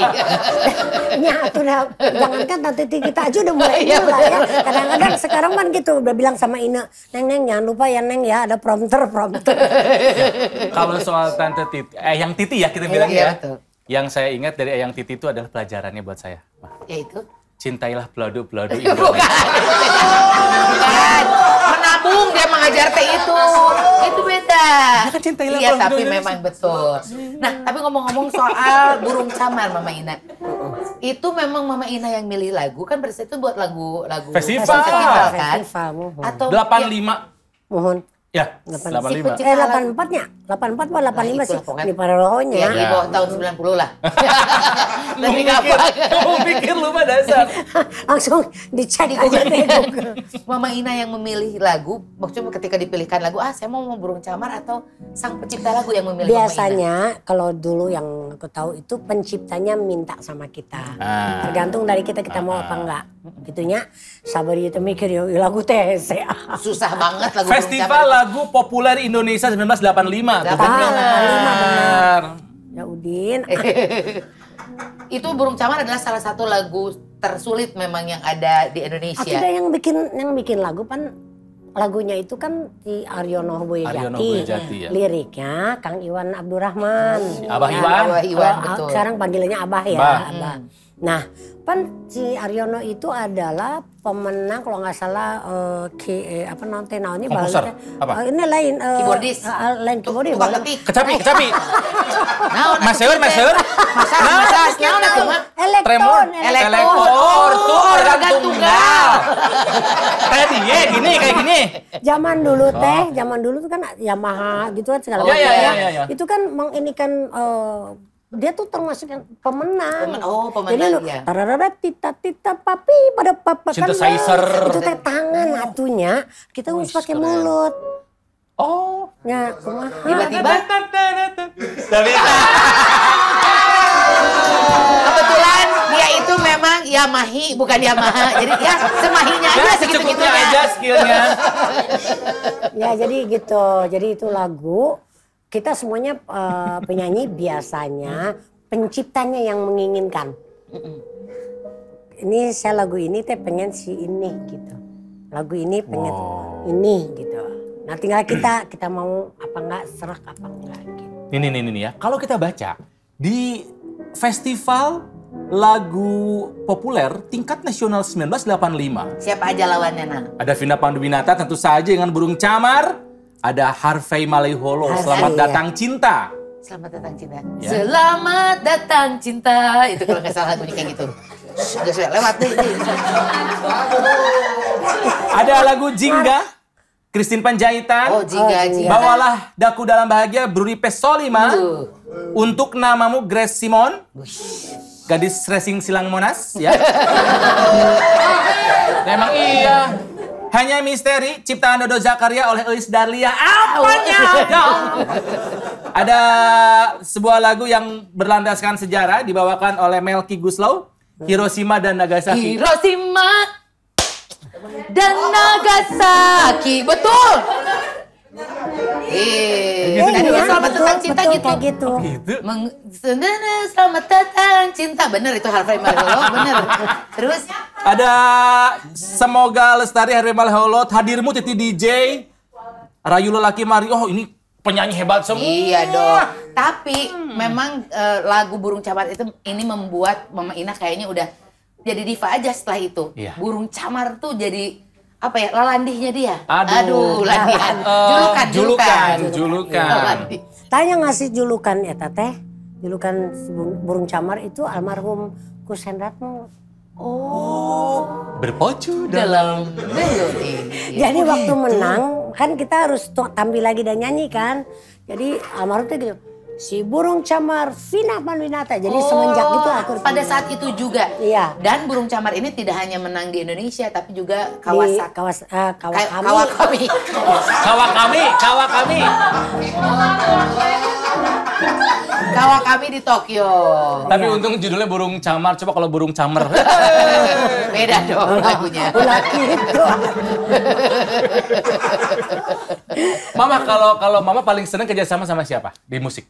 Ya, aku udah, jangankan Tante Titi kita aja udah mulai ya, lah ya. Kadang-kadang sekarang kan gitu, udah bilang sama Ina, Neng, Neng, jangan lupa ya Neng ya, ada prompter, prompter. Ya, kalau soal Tante Titi, Eyang Titi ya kita bilang ya, ya. Betul. Yang saya ingat dari Eyang Titi itu adalah pelajarannya buat saya. Yaitu? Cintailah peladu-peladu Indonesia. Bukan, menabung dia mengajarkan itu. Itu beda. Iya, tapi memang betul. Nah, tapi ngomong-ngomong soal Burung Camar, Mama Ina. Itu memang Mama Ina yang milih lagu, kan berarti itu buat lagu-lagu festival. Festival, kan? Festival, mohon. Atau delapan puluh lima. Mohon. Ya, delapan puluh lima. Eh, delapan puluh empat-nya. delapan puluh empat atau delapan puluh lima sih? Di parohnya. Ya, di bawah tahun sembilan puluh lah. Tapi kapan? Kamu pikir lu mah dasar. Langsung dicari aja di Google. Mama Ina yang memilih lagu, maksudnya ketika dipilihkan lagu, ah saya mau Burung Camar atau sang pencipta lagu yang memilih Mama Ina? Biasanya kalau dulu yang aku tahu itu penciptanya minta sama kita. Ah. Tergantung dari kita, kita ah. mau apa enggak. Gitunya, sabar itu mikir ya lagu T S A. Susah banget lagu festival. Lagu populer Indonesia seribu sembilan ratus delapan puluh lima. delapan puluh lima, benar. Ya Udin. Itu Burung Camar adalah salah satu lagu tersulit memang yang ada di Indonesia. Ada yang bikin yang bikin lagu kan lagunya itu kan di Aryono Boyajati. Liriknya Kang Iwan Abdurrahman. Abah Iwan. Abah Iwan betul. Sekarang panggilannya Abah ya, Abah. Nah, pan si Aryono itu adalah pemenang kalau nggak salah uh, ki, eh, apa nanti naonnya bahannya uh, ini lain uh, keyboardis, uh, lain keyboardis, kecapi, kecapi, Mas Seur, Mas Seur, Mas Seur, Tremor, Elektor, tuh organ tunggal, kayak dia gini, kayak gini. Zaman dulu teh, zaman dulu tuh kan Yamaha gitu kan segala macam, itu kan menginikan. Dia tuh termasuk yang pemenang. Oh, pemenang. Jadi lu ya. Tararara tita tita papi pada papa kan. Itu teh tangan atunya. Kita harus pakai mulut. Oh. Ya, tiba-tiba. Kebetulan dia itu memang Yamahi bukan Yamaha. Jadi ya semahinya aja segitu-gitunya aja skillnya. Ya, jadi gitu. Jadi itu lagu. Kita semuanya uh, penyanyi biasanya penciptanya yang menginginkan. Ini saya lagu ini teh pengen si ini gitu. Lagu ini pengen wow. ini gitu. Nah tinggal kita kita mau apa enggak serak apa enggak gitu. Ini nih nih ya. Kalau kita baca di festival lagu populer tingkat nasional seribu sembilan ratus delapan puluh lima. Siapa aja lawannya, Nang? Ada Vina Panduwinata tentu saja dengan Burung Camar. Ada Harvey Malayholo, Selamat iya. Datang Cinta. Selamat Datang Cinta. Ya. Selamat Datang Cinta. Itu kalau nggak salah lagunya kayak gitu. Udah saya lewat deh. Ada lagu Jingga, Christine Panjaitan. Oh Jingga, oh, Jingga. Bawalah Daku Dalam Bahagia, Bruni Pesolima. Uh. Untuk Namamu, Grace Simon. Gadis racing silang Monas. Ya. Memang iya. Hanya Misteri, ciptaan Dodo Zakaria oleh Elis Darlia. Apanya? Ada sebuah lagu yang berlandaskan sejarah dibawakan oleh Melki Guslow, Hiroshima dan Nagasaki. Hiroshima dan Nagasaki, betul. Eh, Selamat Datang Cinta gitu. Gitu. Selamat Datang Cinta, bener itu Harvey Malayholo, bener. Terus ada Semoga Lestari Harvey Malayholo, Hadirmu Titi D J, Rayu Lelaki Mario. Oh ini penyanyi hebat semua. Iya dong. Tapi memang lagu Burung Camar itu ini membuat Mama Ina kayaknya udah jadi diva aja setelah itu. Burung Camar tuh jadi apa ya, lalandihnya dia. Aduh, aduh landihan. Julukan, uh, julukan, julukan, julukan. julukan. Tanya ngasih julukan ya Teteh. Julukan Burung Camar itu almarhum Kusen Ratno. Oh, berpacu dalam melodi. Jadi waktu menang kan kita harus tampil lagi dan nyanyi kan. Jadi almarhum tuh gitu. Si Burung Camar Vina Panduwinata. Jadi oh, semenjak itu aku pada saat itu juga. Iya. Dan Burung Camar ini tidak hanya menang di Indonesia tapi juga kawasan kawas uh, kawa kami. Kawa kami. Kawa kami, kawa kami. Kawa kami di Tokyo. Tapi ya. Untung judulnya Burung Camar. Coba kalau Burung Camar. Beda dong lagunya. Mama kalau kalau Mama paling senang kerja sama sama siapa di musik?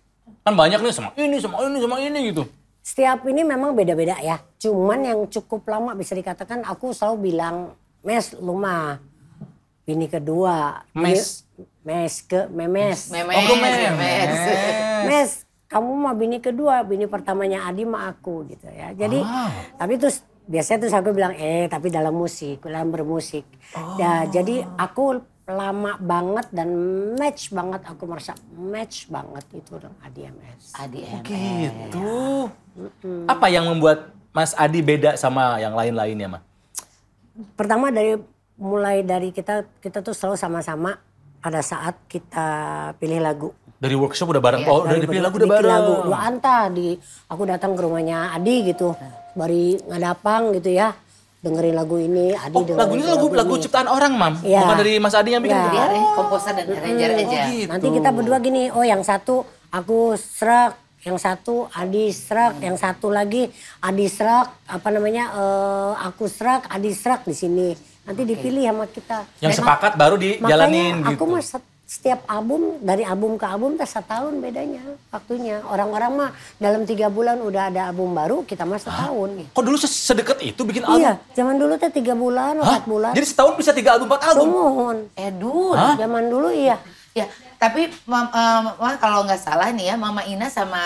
Kan banyak nih sama ini, sama ini, sama ini gitu. Setiap ini memang beda-beda ya. Cuman yang cukup lama bisa dikatakan aku selalu bilang mes lumah. Bini kedua. Mes. Mes ke memes. Memes. Oh, memes. Memes. Mes. Kamu mah bini kedua, bini pertamanya Adi mah aku gitu ya. Jadi ah. tapi terus biasanya terus aku bilang eh tapi dalam musik, dalam bermusik. Oh. Ya jadi aku lama banget dan match banget aku merasa match banget itu dengan Adi M S. Adi M S. Gitu. Mm-hmm. Apa yang membuat Mas Adi beda sama yang lain-lainnya, Ma? Pertama dari mulai dari kita kita tuh selalu sama-sama pada saat kita pilih lagu. Dari workshop udah bareng. Ya, oh, dari udah dipilih lagu udah bareng. Lagu. Dua anta di aku datang ke rumahnya Adi gitu. Bari ngadapang gitu ya. Dengerin lagu ini, Adi oh, dengerin lagu ini. Lagu, lagu, lagu ciptaan orang, Mam? Ya. Bukan dari Mas Adi yang bikin? Ya. Dari komposer dan arranger hmm, aja. Oh gitu. Nanti kita berdua gini, oh yang satu aku serak, yang satu Adi serak, hmm. yang satu lagi Adi serak, apa namanya, uh, aku serak, Adi serak di sini. Nanti okay. dipilih sama kita. Yang dan sepakat baru dijalanin gitu. Aku mah setiap album, dari album ke album setahun bedanya waktunya. Orang-orang mah dalam tiga bulan udah ada album baru, kita mah setahun. Hah? Kok dulu sedekat itu bikin album? Iya, zaman dulu teh tiga bulan, empat bulan. Jadi setahun bisa tiga album, empat album? Sumuhun. Eduh. Zaman dulu iya. Ya, tapi uh, kalau nggak salah nih ya, Mama Ina sama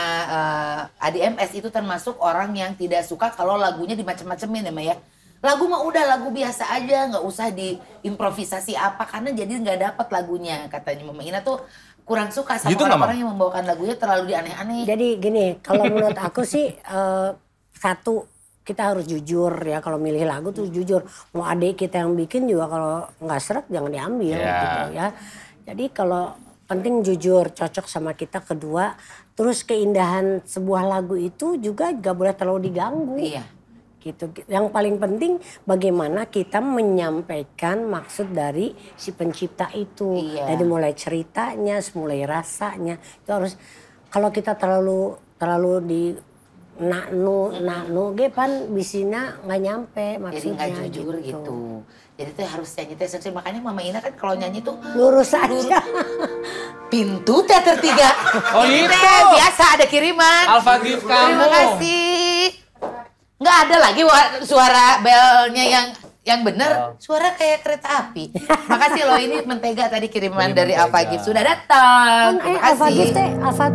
uh, Adi M S itu termasuk orang yang tidak suka kalau lagunya dimacem-macemin ya, Mama ya. Lagu mah udah lagu biasa aja, nggak usah diimprovisasi apa karena jadi nggak dapat lagunya, katanya Mama Ina tuh kurang suka sama orang-orang yang membawakan lagunya terlalu dianeh-aneh. Jadi gini, kalau menurut aku sih uh, satu kita harus jujur ya, kalau milih lagu tuh jujur. Mau adik kita yang bikin juga kalau nggak seret jangan diambil yeah. gitu ya. Jadi kalau penting jujur, cocok sama kita, kedua terus keindahan sebuah lagu itu juga nggak boleh terlalu diganggu. Iya. Gitu. Yang paling penting bagaimana kita menyampaikan maksud dari si pencipta itu. Iya. Dari mulai ceritanya, mulai rasanya. Itu harus, kalau kita terlalu terlalu di naknu naknu ge pan bisina nggak nyampe maksudnya. Jadi nggak jujur gitu. gitu. Jadi tuh harus nyanyi teh sendiri. Makanya Mama Ina kan kalau nyanyi tuh lurus aja. Pintu teater tiga. Oh gitu. Biasa ada kiriman. Alfagift kamu. Terima kasih. Nggak ada lagi suara belnya yang yang benar, suara kayak kereta api. Makasih loh, ini mentega tadi kiriman dari Alfagift sudah datang. Terima kasih.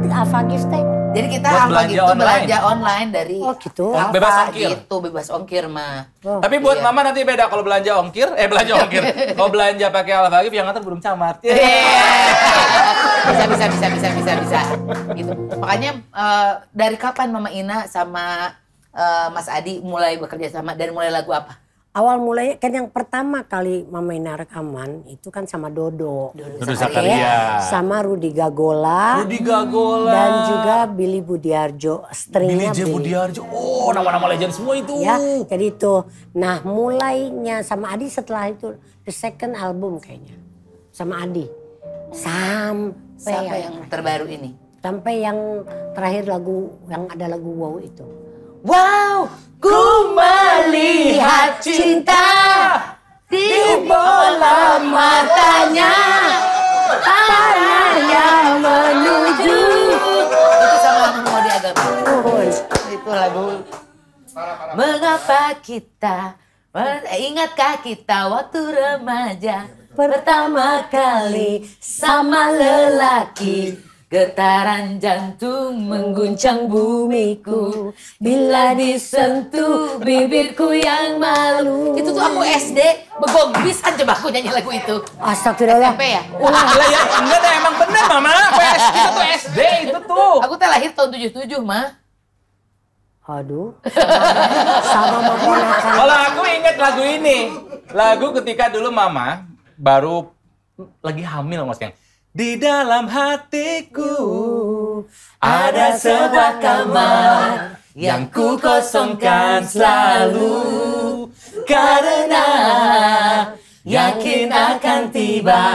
Alfagift teh. Jadi kita Alfagift itu belanja online dari oh gitu. Bebas ongkir. Gitu, bebas ongkir mah. Oh. Tapi buat iya. Mama nanti beda kalau belanja ongkir, eh belanja ongkir. Kalau belanja pakai Alfagift yang nganter Burung Camar. Yeah. bisa bisa bisa bisa bisa bisa. Gitu. Makanya uh, dari kapan Mama Ina sama Uh, Mas Adi mulai bekerja sama dan mulai lagu apa? Awal mulai kan yang pertama kali Mama Ina rekaman itu kan sama Dodo. Dodo, Dodo Zakaria. Sama Rudi Gagola. Rudi Gagola. Dan juga Billy Budiarjo. Stringnya Billy Budiarjo. Oh, nama-nama legend semua itu. Ya, jadi itu. Nah, mulainya sama Adi setelah itu the second album kayaknya. Sama Adi. Sampai, Sampai yang, yang terbaru ini. Sampai yang terakhir lagu yang ada lagu Wow itu. Wow, ku melihat cinta di bola matanya, tanahnya menuju. Itu sama lagu mau diagama. Itu lagu. Mengapa kita, ingatkah kita waktu remaja pertama kali sama lelaki? Getaran jantung mengguncang bumiku bila disentuh bibirku yang malu. Itu tuh aku S D begobisan coba aku nyanyi lagu itu. Astagfirullah. S M P ya? Ulah lah ya, enggak deh emang bener Mama. P S itu tuh S D itu tuh. Aku teh lahir tahun tujuh puluh tujuh mah. Aduh. Sama Mama. Kalau aku inget lagu ini. Lagu ketika dulu Mama baru lagi hamil maksudnya. Di dalam hatiku ada sebuah kamar yang ku kosongkan selalu karena yakin akan tiba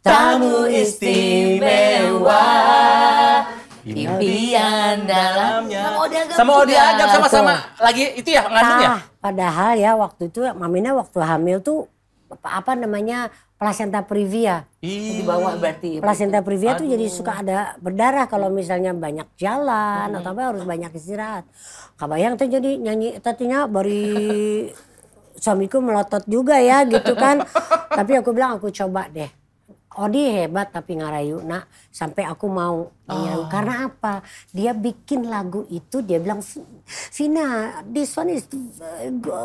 tamu istimewa impian dalamnya. Sama Odi Agam sama-sama lagi itu ya ngandung ya. Padahal ya waktu itu Mamina waktu hamil tuh apa namanya plasenta previa di bawah berarti. Plasenta previa tuh jadi suka ada berdarah kalau misalnya banyak jalan hmm. atau apa harus banyak istirahat. Kabayang tuh jadi nyanyi tadinya bari suamiku melotot juga ya gitu kan. Tapi aku bilang aku coba deh. Odi hebat tapi ngarayu nak sampai aku mau ngarayu. Oh. Karena apa? Dia bikin lagu itu dia bilang Vina this one is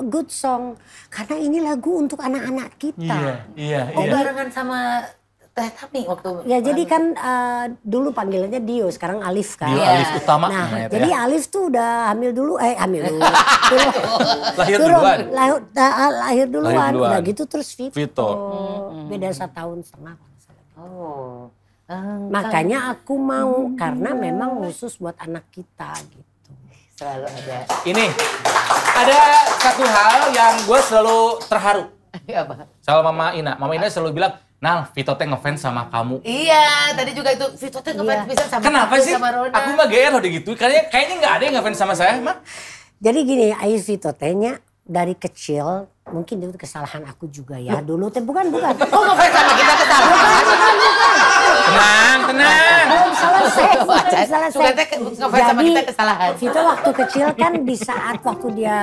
good song karena ini lagu untuk anak-anak kita. Iya, iya, oh iya. Barengan sama Teh Tami waktu. Ya kan. Jadi kan uh, dulu panggilannya Dio sekarang Alif kan. Dio ya. Alif utama. Nah, nah jadi ya. Alif tuh udah hamil dulu eh hamil dulu. lahir duluan. Lahir, uh, lahir duluan. Lahir udah gitu terus Vito. Vito. Hmm. Beda satu tahun setengah. Oh, makanya aku mau hmm. karena memang khusus buat anak kita gitu. Selalu ada. Ini ada satu hal yang gue selalu terharu. Apa? Sama Mama Ina. Mama Ina selalu bilang, Nal, Vito teh ngefans sama kamu. Iya, tadi juga itu Vito teh ngefans iya. sama. Kenapa sih? Sama Rona. Aku mah G R udah gitu. Kayaknya kayaknya nggak ada yang ngefans sama saya, mah. Jadi gini, Ayu Vito tehnya dari kecil. Mungkin itu kesalahan aku juga ya. Dulu teh bukan bukan. Kok ngefans sama kita ketahuan? Bukan, bukan, bukan. Tenang, tenang. Belum selesai, belum selesai. Jadi, itu waktu kecil kan di saat waktu dia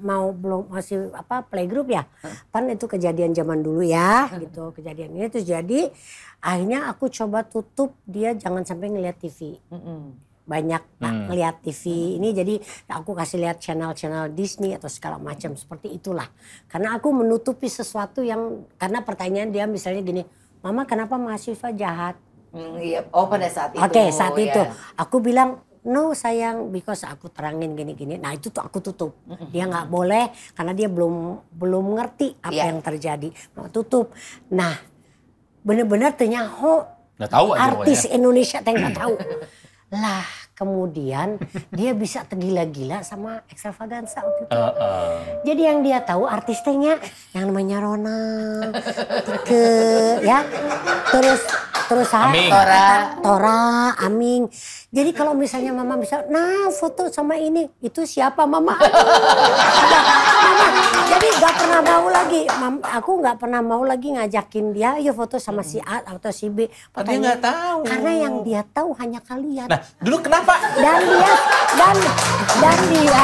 mau belum masih apa playgroup ya. Pan itu kejadian zaman dulu ya, gitu kejadian ini terus jadi akhirnya aku coba tutup dia jangan sampai ngeliat T V. Banyak hmm. ngeliat T V ini jadi aku kasih lihat channel-channel Disney atau segala macam seperti itulah. Karena aku menutupi sesuatu yang karena pertanyaan dia misalnya gini, Mama kenapa mahasiswa jahat? Hmm, iya. Oh pada saat itu. Oke okay, saat oh, itu. Ya. Aku bilang no sayang because aku terangin gini-gini. Nah itu tuh aku tutup. Dia nggak boleh karena dia belum belum ngerti apa yeah. yang terjadi. Mau tutup. Nah bener-bener ternyata tahu artis aja, Indonesia nggak tahu. Lah kemudian dia bisa tergila-gila sama Extravaganza waktu itu. Uh, uh. Jadi yang dia tahu artisnya yang namanya Ronal, Tike, ya, terus terus Aming. Tora, Tora, Aming. Jadi kalau misalnya Mama bisa, nah foto sama ini, itu siapa Mama? Jadi nggak pernah mau lagi, Mama, aku nggak pernah mau lagi ngajakin dia, ya foto sama si A atau si B. Tapi nggak tahu. Karena yang dia tahu hanya kalian. Nah, dulu kenapa? Dan dia, dan dan dia,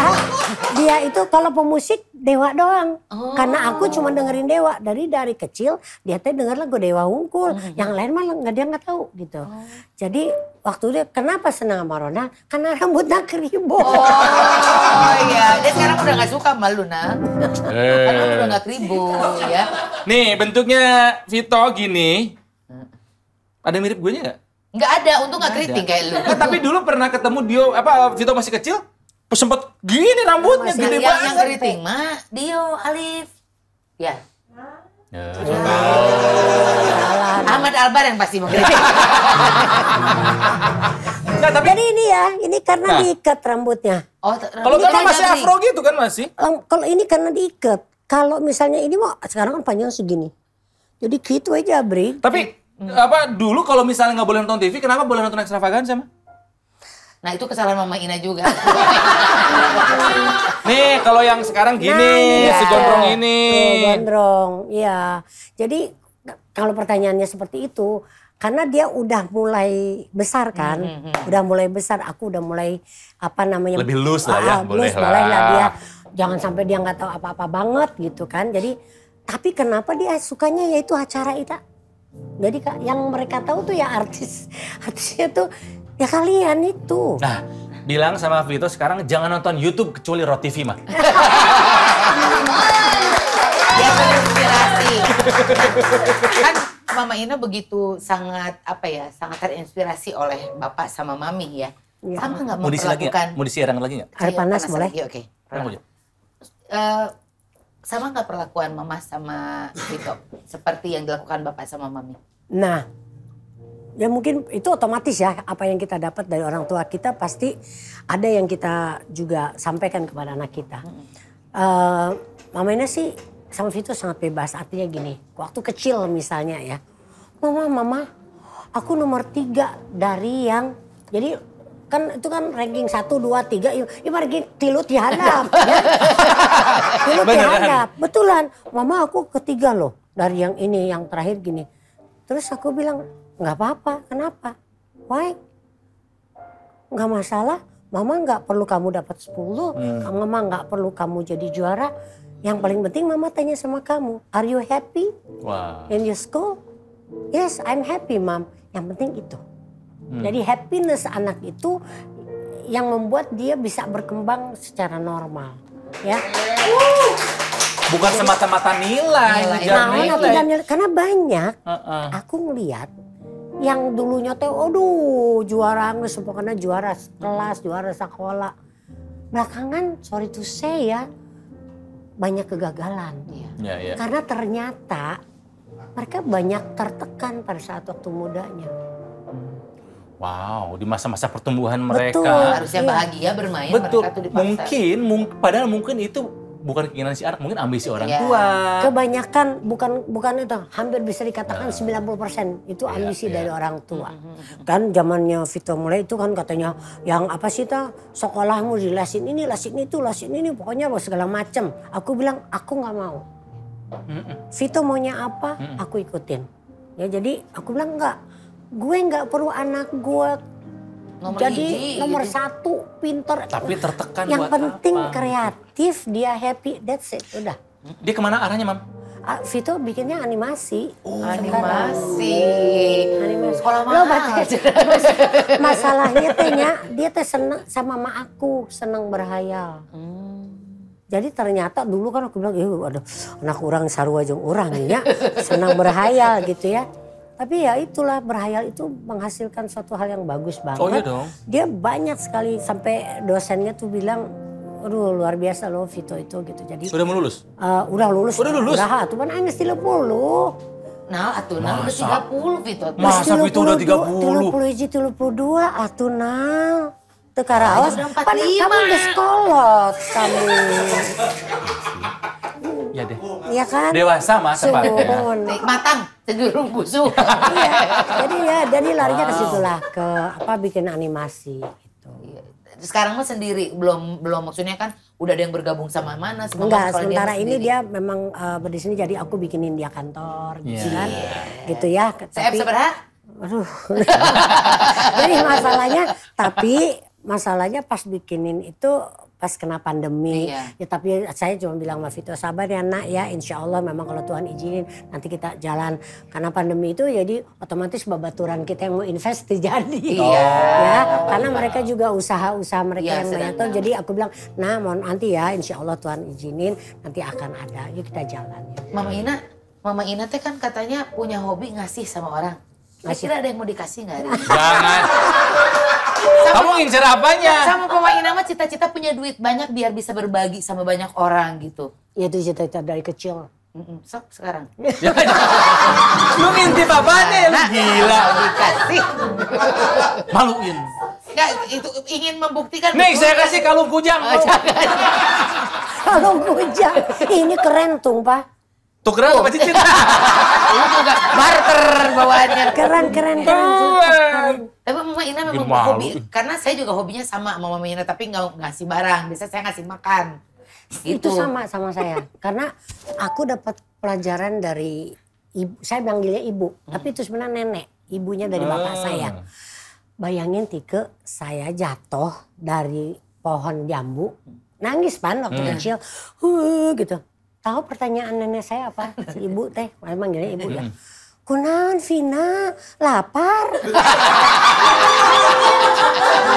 dia itu kalau pemusik Dewa doang. Oh. Karena aku cuma dengerin Dewa dari dari kecil, dia teh denger lagu Dewa Wungkul. Hmm. Yang lain malah nggak dia nggak tahu gitu. Oh. Jadi waktu dia kenapa senang sama Ronal? Karena rambutnya keribu. Oh iya, dia sekarang udah gak suka sama lu, Nah. Eh. Karena udah gak keribu ya. Nih bentuknya Vito gini. Ada mirip gue nya gak? Gak ada, untung gak keriting kayak lu. Nah, tapi dulu pernah ketemu Dio, apa Vito masih kecil? Sempet gini rambutnya masih gede yang banget. Yang keriting mah Dio, Alif. Ya. Ya, ya. Oh. Ahmad Albar yang pasti mau keriting. Nah, tapi jadi ini ya, ini karena nah. diikat rambutnya. Oh, kalau kan masih jadi afro gitu kan masih. Kalau ini karena diikat. Kalau misalnya ini mau sekarang kan panjang segini. Jadi gitu aja, Bri. Tapi hmm. apa dulu kalau misalnya nggak boleh nonton T V, kenapa boleh nonton Extravaganza sama? Nah itu kesalahan Mama Ina juga. Nih kalau yang sekarang gini, nah, ya. si gondrong ini. Tuh, gondrong, iya. Jadi kalau pertanyaannya seperti itu, karena dia udah mulai besar kan, hmm, hmm. udah mulai besar, aku udah mulai apa namanya. Lebih loose lah ya, boleh lah dia. Jangan sampai dia nggak tahu apa-apa banget gitu kan. Jadi tapi kenapa dia sukanya yaitu acara itu. Jadi yang mereka tahu tuh ya artis, artisnya tuh. Ya kalian itu. Nah, bilang sama Vito sekarang jangan nonton YouTube kecuali Rot T V mah. Dia terinspirasi. Kan Mama Ina begitu sangat apa ya, sangat terinspirasi oleh Bapak sama Mami ya. ya. Sama nggak mau dilakukan? Mau disiarkan lagi nggak? Air panas, panas boleh. Lagi, oke. Okay. Uh, sama nggak perlakuan Mama sama Vito seperti yang dilakukan Bapak sama Mami? Nah. Ya mungkin itu otomatis ya, apa yang kita dapat dari orang tua kita pasti ada yang kita juga sampaikan kepada anak kita. Uh, Mama Ina sih sama Vito sangat bebas, artinya gini, waktu kecil misalnya ya. Mama, Mama, aku nomor tiga dari yang, jadi kan itu kan ranking satu, dua, tiga, ya ranking tilu tihanap. Tilu tihanap, betulan. Mama aku ketiga loh, dari yang ini, yang terakhir gini. Terus aku bilang, nggak apa-apa, kenapa? Why? Nggak masalah, Mama nggak perlu kamu dapat sepuluh, hmm. Mama nggak perlu kamu jadi juara. Yang paling penting Mama tanya sama kamu, are you happy wow. in your school? Yes, I'm happy, Mom. Yang penting itu. Hmm. Jadi happiness anak itu yang membuat dia bisa berkembang secara normal. Ya. Wow. Bukan semata-mata nilai, nilai, nilai. Karena banyak uh -uh. aku ngeliat yang dulunya teh, aduh juara nggak semua karena juara kelas, juara sekolah. Belakangan, sorry to say ya, banyak kegagalan. Ya. Yeah, yeah. Karena ternyata mereka banyak tertekan pada saat waktu mudanya. Wow, di masa-masa pertumbuhan mereka. Betul, harusnya iya. bahagia bermain. Betul, mungkin, mung, padahal mungkin itu bukan keinginan si anak, mungkin ambisi orang yeah. tua. Kebanyakan, bukan bukan itu, hampir bisa dikatakan nah. sembilan puluh persen itu ambisi yeah, yeah. dari orang tua. Mm-hmm. Kan zamannya Vito mulai itu kan katanya, yang apa sih ta, sekolahmu dilasin ini, lasin itu, lasin ini, pokoknya segala macem. Aku bilang, aku gak mau. Mm-mm. Vito maunya apa, Mm-mm. aku ikutin. Ya jadi aku bilang enggak. gue nggak perlu anak gue nomor jadi hiji, nomor gitu. Satu pinter. Tapi tertekan. Yang buat penting apa? Kreatif, dia happy, that's it, udah. Dia kemana arahnya, Mam? Uh, Vito bikinnya animasi. Oh, animasi. Animasi. Sekolah mahal. Loh, mas, masalahnya tehnya dia teh seneng sama mak aku, seneng berhayal. Hmm. Jadi ternyata dulu kan aku bilang, "Ih, aduh, anak orang sarua jeung urang nya, senang berhayal gitu ya." Tapi ya itulah, berhayal itu menghasilkan suatu hal yang bagus banget. Oh, iya dong. Dia banyak sekali sampai dosennya tuh bilang, aduh luar biasa loh Vito itu gitu. Jadi udah mau lulus? Uh, udah lulus. Udah lulus? Udah, tuh kan angis tiga puluh. Nah, atuh nah udah tiga puluh Vito. Masa Vito udah tiga puluh? tiga puluh, tiga puluh dua atuh nah. Teu karaos, pan kamu geus kolot kamu. Ya deh. Iya kan? Dewasa mah tempatnya. Matang, tegurung busuk. Iya. Jadi ya, jadi larinya wow. ke situ lah, ke apa bikin animasi gitu. Sekarang mah sendiri, belum belum maksudnya kan udah ada yang bergabung sama mana? Enggak, sementara dia ini sendiri. Dia memang uh, di sini jadi aku bikinin dia kantor, yeah. Kan? Yeah. Gitu ya. Tapi, aduh, jadi masalahnya, tapi masalahnya pas bikinin itu pas kena pandemi. Iya. Ya tapi saya cuma bilang sama Vito, sabar ya nak ya, insya Allah memang kalau Tuhan izinin nanti kita jalan. Karena pandemi itu jadi otomatis babaturan kita yang mau invest jadi. Iya. Ya, karena mereka juga usaha-usaha mereka iya, yang banyak tahu. Jadi aku bilang, nah mohon nanti ya insya Allah Tuhan izinin nanti akan ada, yuk kita jalan. Mama Ina, Mama Ina teh kan katanya punya hobi ngasih sama orang. Kira-kira ada yang mau dikasih nggak? Jangan. Sama, kamu ngincer apanya? Sama Mama Ina mah cita-cita punya duit banyak biar bisa berbagi sama banyak orang gitu. Ya itu cita-cita dari kecil. Mm-mm, sok sekarang. Lu ngintip apaan ya? Lu gila. Dikasih. Maluin. Nggak, itu ingin membuktikan. Nih saya kasih kalung kujang. Kalung kujang. Ini keren tuh Pak. Tukeran apa cincin? Ini juga barter bawaannya. Keren, keren, keren. Tapi Mama Ina memang hobi. Karena saya juga hobinya sama sama Mama Ina. Tapi nggak ngasih barang. Biasanya saya ngasih makan. Gitu. Itu sama sama saya. Karena aku dapat pelajaran dari ibu. Saya panggilnya ibu. Tapi itu sebenarnya nenek. Ibunya dari bapak saya. Bayangin Tike, saya jatuh dari pohon jambu. Nangis pan waktu kecil. Huh gitu. Tahu pertanyaan nenek saya apa? Si ibu teh, memang gini ibu ya. Kunaon Vina, lapar.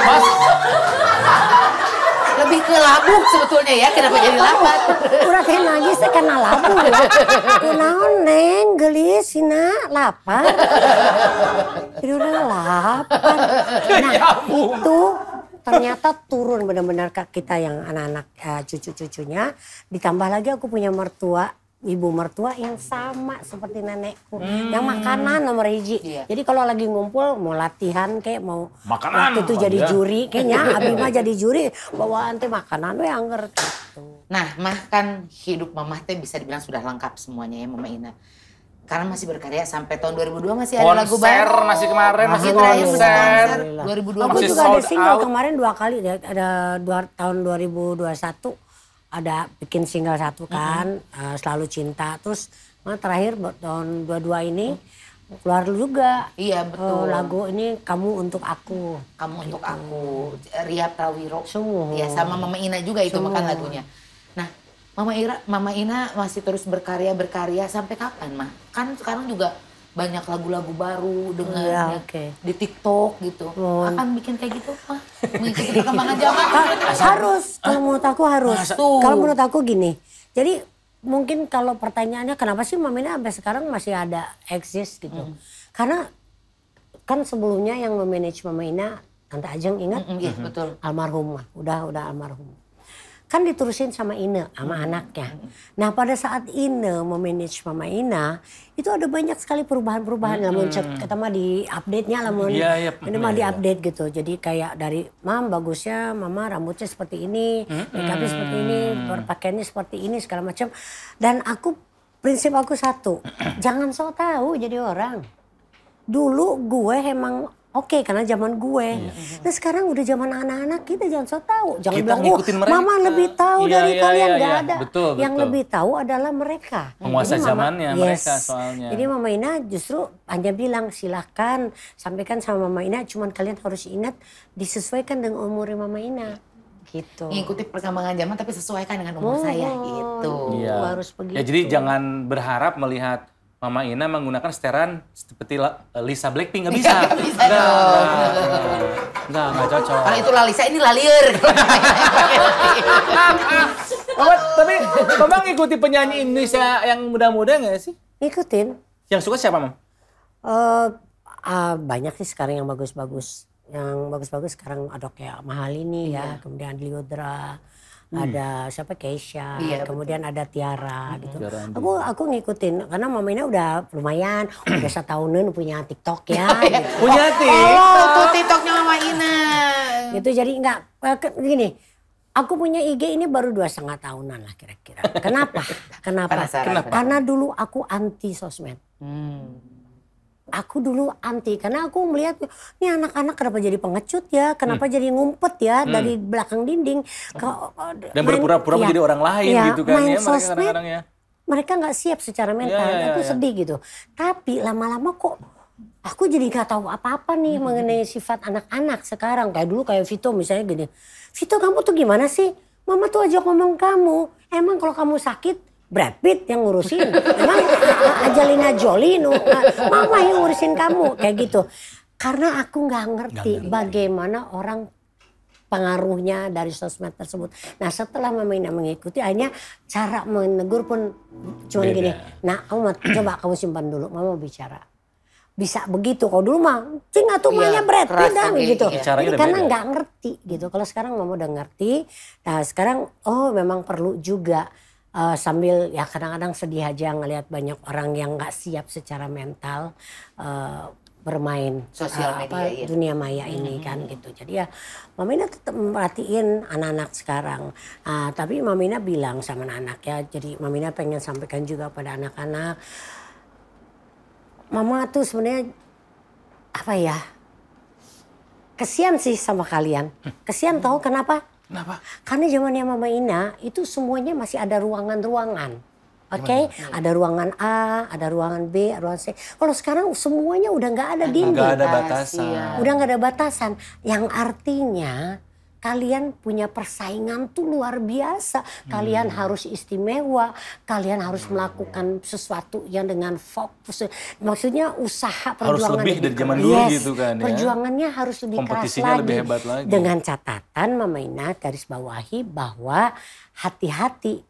Mas. Lebih ke labuk sebetulnya ya, kenapa jadi lapar? Udah kayak nangis karena labuk. Kunaon neng, gelis, Vina, lapar. Jadi udah lapar. Nah itu. Ternyata turun benar-benar ke kita yang anak-anak uh, cucu-cucunya. Ditambah lagi aku punya mertua, ibu mertua yang sama seperti nenekku. Hmm. Yang makanan nomor hiji. Iya. Jadi kalau lagi ngumpul mau latihan kayak mau makanan, waktu itu jadi dia. Juri. Kayaknya Abi mah jadi juri bawaan teh makanan we angger gitu. Nah mah kan hidup mamah teh bisa dibilang sudah lengkap semuanya ya Mama Ina. Karena masih berkarya sampai tahun dua ribu dua masih konser, ada lagu baru. Konser masih kemarin, masih terakhir konser. dua ribu dua aku juga ada single out. Kemarin dua kali. Ada dua, tahun dua ribu dua puluh satu ada bikin single satu kan. Mm-hmm. uh, Selalu Cinta. Terus nah, terakhir tahun dua puluh dua ini keluar juga. Iya betul. Uh, lagu ini Kamu Untuk Aku. Kamu gitu. Untuk Aku. Ria Prawiro. Sungguh. Ya sama Mama Ina juga itu Sungguh. Makan lagunya. Nah. Mama Ira, Mama Ina masih terus berkarya-berkarya sampai kapan, Mah? Kan sekarang juga banyak lagu-lagu baru dengan ya, okay. Di TikTok gitu. Oh. Akan bikin kayak gitu, Mah? Mengikuti perkembangan zaman. Harus, kalau menurut aku harus. Kalau menurut aku gini, jadi mungkin kalau pertanyaannya kenapa sih Mama Ina sampai sekarang masih ada eksis gitu. Mm. Karena kan sebelumnya yang memanage Mama Ina, Tante Ajeng ingat? Mm-hmm. Iya, betul. Almarhum, udah, udah almarhum. Kan diterusin sama Ine, sama hmm. anaknya. Nah pada saat Ine memanage Mama Ina, itu ada banyak sekali perubahan-perubahan. Hmm. Lamun cek, kita mah di update-nya lamun. Iya, iya. Ini mah di update gitu. Jadi kayak dari, Mam bagusnya Mama rambutnya seperti ini, hmm. makeupnya seperti ini, berpakaiannya seperti ini, segala macam. Dan aku, prinsip aku satu, jangan sok tahu jadi orang. Dulu gue emang oke, karena zaman gue. Iya. Nah sekarang udah zaman anak-anak, kita jangan so tau. Jangan kita bilang, oh mama lebih tahu iya, dari iya, kalian, iya, gak iya. ada. Betul, yang betul. lebih tahu adalah mereka. Penguasa mama, zamannya yes. mereka soalnya. Jadi Mama Ina justru hanya bilang, silahkan sampaikan sama Mama Ina. Cuman kalian harus ingat, disesuaikan dengan umur Mama Ina. Gitu. Ngikuti perkembangan zaman tapi sesuaikan dengan umur oh, saya gitu. Iya. Harus begitu. Ya jadi jangan berharap melihat Mama Ina menggunakan seteran seperti Lisa Blackpink, nggak bisa. Nggak bisa dong. Nggak, nggak cocok. Kalau itu Lalisa, ini Lalier. Mama, tapi Mama ngikuti penyanyi Indonesia yang muda-muda nggak sih? Ngikutin. Yang suka siapa, Mam? Uh, uh, banyak sih sekarang yang bagus-bagus. Yang bagus-bagus sekarang ada kayak Hemamalini ya, kemudian Liodra. Hmm. Ada siapa Keisha, iya, kemudian betul. ada Tiara hmm. gitu. Aku aku ngikutin karena Mama Ina udah lumayan, udah satu tahunan punya TikTok ya. gitu. Punya TikTok. Oh, itu TikToknya Mama Ina. Gitu jadi enggak gini. Aku punya I G ini baru dua setengah tahunan lah kira-kira. Kenapa? Kenapa? Kenapa? Karena dulu aku anti sosmed. Hmm. Aku dulu anti karena aku melihat ini anak-anak kenapa jadi pengecut ya, kenapa hmm. jadi ngumpet ya hmm. dari belakang dinding. Kau, Dan berpura-pura ya, menjadi orang lain ya, gitu kan main ya, sosmed, mereka kadang-kadang ya. Mereka nggak siap secara mental, ya, ya, ya, aku ya. sedih gitu. Tapi lama-lama kok aku jadi nggak tahu apa-apa nih hmm. mengenai sifat anak-anak sekarang. Kayak dulu kayak Vito misalnya gini, Vito kamu tuh gimana sih? Mama tuh ajak ngomong kamu, emang kalau kamu sakit? Brad Pitt yang ngurusin, emang Angelina Jolie, mama yang ngurusin kamu, kayak gitu. Karena aku nggak ngerti bagaimana orang pengaruhnya dari sosmed tersebut. Nah setelah Mama Ina mengikuti, hanya cara menegur pun cuma gini. Nah kamu coba kamu simpan dulu, mama mau bicara. Bisa begitu, kalau dulu mah, cingga tuh mainnya berat, tidak gitu. Jadi karena nggak ngerti gitu. Kalau sekarang mama udah ngerti, nah sekarang oh memang perlu juga. Uh, sambil ya kadang-kadang sedih aja ngelihat banyak orang yang nggak siap secara mental uh, bermain sosial uh, media apa, dunia maya ini hmm. kan gitu. Jadi ya Mama Ina tetap memperhatiin anak-anak sekarang. Uh, tapi Mama Ina bilang sama anak ya, jadi Mama Ina pengen sampaikan juga pada anak-anak. Mama tuh sebenarnya apa ya, kesian sih sama kalian. Kesian hmm. tau kenapa? Kenapa? Karena zamannya Mama Ina itu semuanya masih ada ruangan-ruangan, oke? Okay? Ada ruangan A, ada ruangan B, ada ruangan C. Kalau sekarang semuanya udah nggak ada dinding, nggak ada batasan, udah nggak ada batasan. Yang artinya kalian punya persaingan tuh luar biasa. Kalian hmm. harus istimewa, kalian harus melakukan sesuatu yang dengan fokus. Maksudnya usaha perjuangan harus lebih dari zaman dulu yes, gitu kan ya. Perjuangannya harus lebih keras lagi. Lebih hebat lagi. Dengan catatan Mama Ina garis bawahi bahwa hati-hati,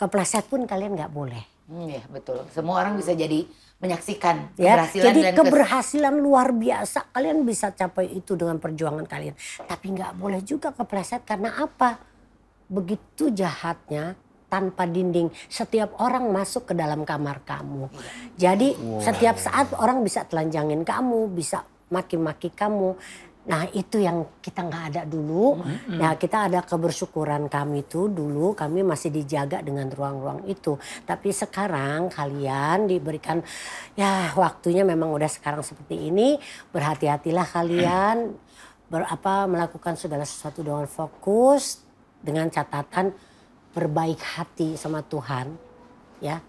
kepleset pun kalian nggak boleh. Hmm, ya betul. Semua orang bisa jadi menyaksikan ya, keberhasilan. Jadi dan keberhasilan luar biasa. Kalian bisa capai itu dengan perjuangan kalian. Tapi nggak boleh juga kepleset karena apa? Begitu jahatnya tanpa dinding. Setiap orang masuk ke dalam kamar kamu. Jadi wow. setiap saat orang bisa telanjangin kamu, bisa maki-maki kamu. Nah itu yang kita nggak ada dulu. Mm-hmm. Nah kita ada kebersyukuran kami itu dulu kami masih dijaga dengan ruang-ruang itu. Tapi sekarang kalian diberikan ya waktunya memang udah sekarang seperti ini. Berhati-hatilah kalian berapa melakukan segala sesuatu dengan fokus dengan catatan berbaik hati sama Tuhan ya.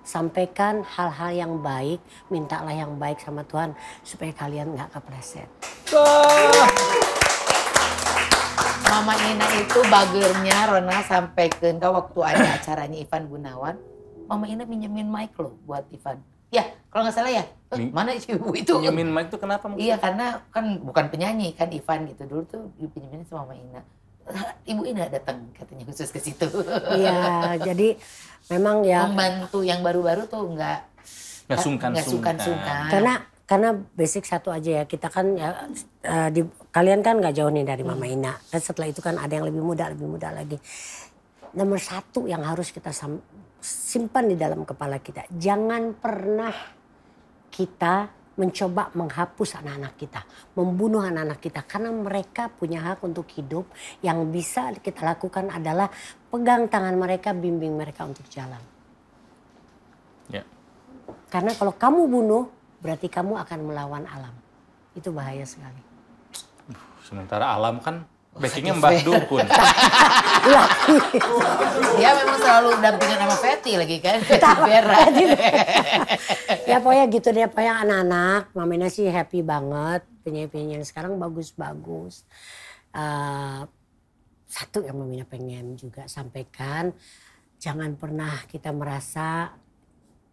Sampaikan hal-hal yang baik, mintalah yang baik sama Tuhan supaya kalian nggak kepleset. Oh. Mama Ina itu bagernya Ronal sampaikan ke waktu ada acaranya Ivan Gunawan, Mama Ina minjemin mic loh buat Ivan. Ya, kalau nggak salah ya. Eh, mana ibu itu? Minjemin mic itu kenapa? Mungkin? Iya, karena kan bukan penyanyi kan Ivan gitu dulu tuh dipinjemin sama Mama Ina. Ibu Ina datang katanya khusus ke situ. Iya, jadi memang ya. Membantu yang baru-baru tuh nggak nggak sungkan-sungkan. Karena karena basic satu aja ya kita kan ya uh, di, kalian kan nggak jauh nih dari Mama Ina. Dan setelah itu kan ada yang lebih muda, lebih muda lagi. Nomor satu yang harus kita simpan di dalam kepala kita, jangan pernah kita mencoba menghapus anak-anak kita, membunuh anak-anak kita. Karena mereka punya hak untuk hidup, yang bisa kita lakukan adalah pegang tangan mereka, bimbing mereka untuk jalan. Ya. Karena kalau kamu bunuh, berarti kamu akan melawan alam. Itu bahaya sekali. Sementara Alam kan backingnya Mbak Dukun. Dia memang selalu dampingan sama Fetty lagi kan. Fetty Vera. Ya pokoknya gitu deh. Pokoknya anak-anak, Mama Ina sih happy banget. Penyanyi-penyanyi yang sekarang bagus-bagus. Uh, satu yang Mama Ina pengen juga sampaikan. Jangan pernah kita merasa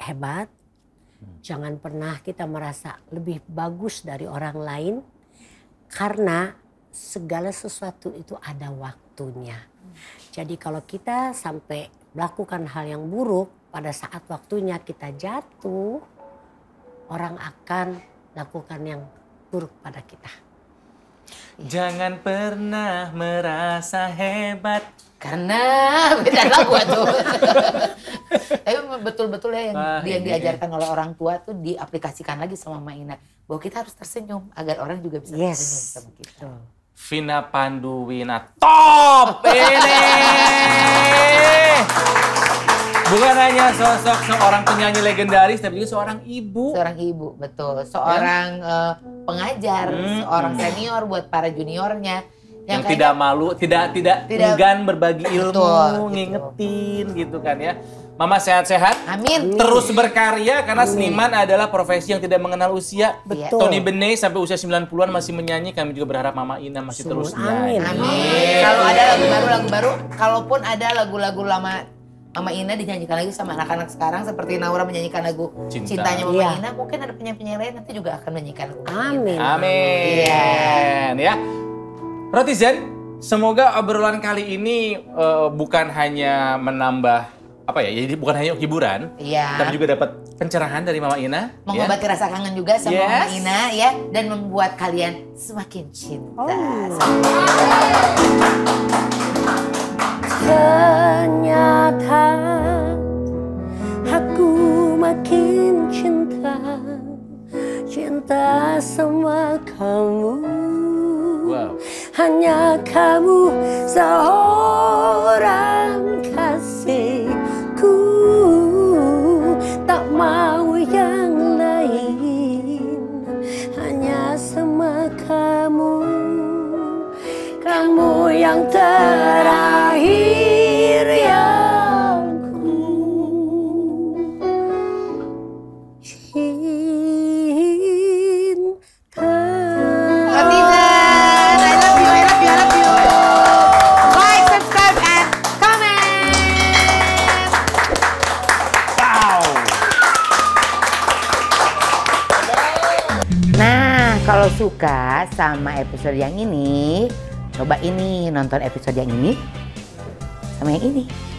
hebat. Hmm. Jangan pernah kita merasa lebih bagus dari orang lain. Karena segala sesuatu itu ada waktunya. Jadi kalau kita sampai melakukan hal yang buruk, pada saat waktunya kita jatuh, orang akan lakukan yang buruk pada kita. Jangan pernah merasa hebat. Karena beda lagu tuh. Tapi betul-betul ya yang, ah, yang diajarkan oleh orang tua tuh diaplikasikan lagi sama Mama Ina. Bahwa kita harus tersenyum agar orang juga bisa yes. tersenyum sama kita. Vina Panduwinata, top ini! Bukan hanya sosok seorang penyanyi legendaris, tapi juga seorang ibu. Seorang ibu, betul. Seorang ya. uh, pengajar, hmm. seorang senior buat para juniornya. Yang, yang kayaknya, tidak malu, tidak tidak, tidak enggan berbagi ilmu, betul, ngingetin gitu. gitu kan ya. Mama sehat-sehat, amin. Terus berkarya karena seniman amin. adalah profesi yang tidak mengenal usia. Betul. Tony Benet sampai usia sembilan puluhan masih menyanyi, kami juga berharap Mama Ina masih Sumur. terus nyanyi. Amin. amin. Kalau ada lagu baru-lagu baru, kalaupun ada lagu-lagu lama Mama Ina dinyanyikan lagi sama anak-anak sekarang seperti Naura menyanyikan lagu Cinta. Cintanya Mama ya. Ina, mungkin ada penyanyi-penyanyi lain nanti juga akan menyanyikan lagu. Amin. Amin. Ya. Rotizen, semoga obrolan kali ini uh, bukan hanya menambah apa ya, jadi bukan hanya hiburan, ya. tapi juga dapat pencerahan dari Mama Ina. Mengobati ya. rasa kangen juga sama yes. Mama Ina ya, dan membuat kalian semakin cinta. Oh. Ternyata aku makin cinta, cinta sama kamu. Wow. Hanya kamu seorang kasih. Tak mau yang lain, hanya sama kamu. Kamu yang terakhir yang ku cinta. Fatina, I love you, I love you, I love you. Like, subscribe, and comment. Wow. Nah, kalau suka sama episode yang ini, coba ini nonton episode yang ini sama yang ini.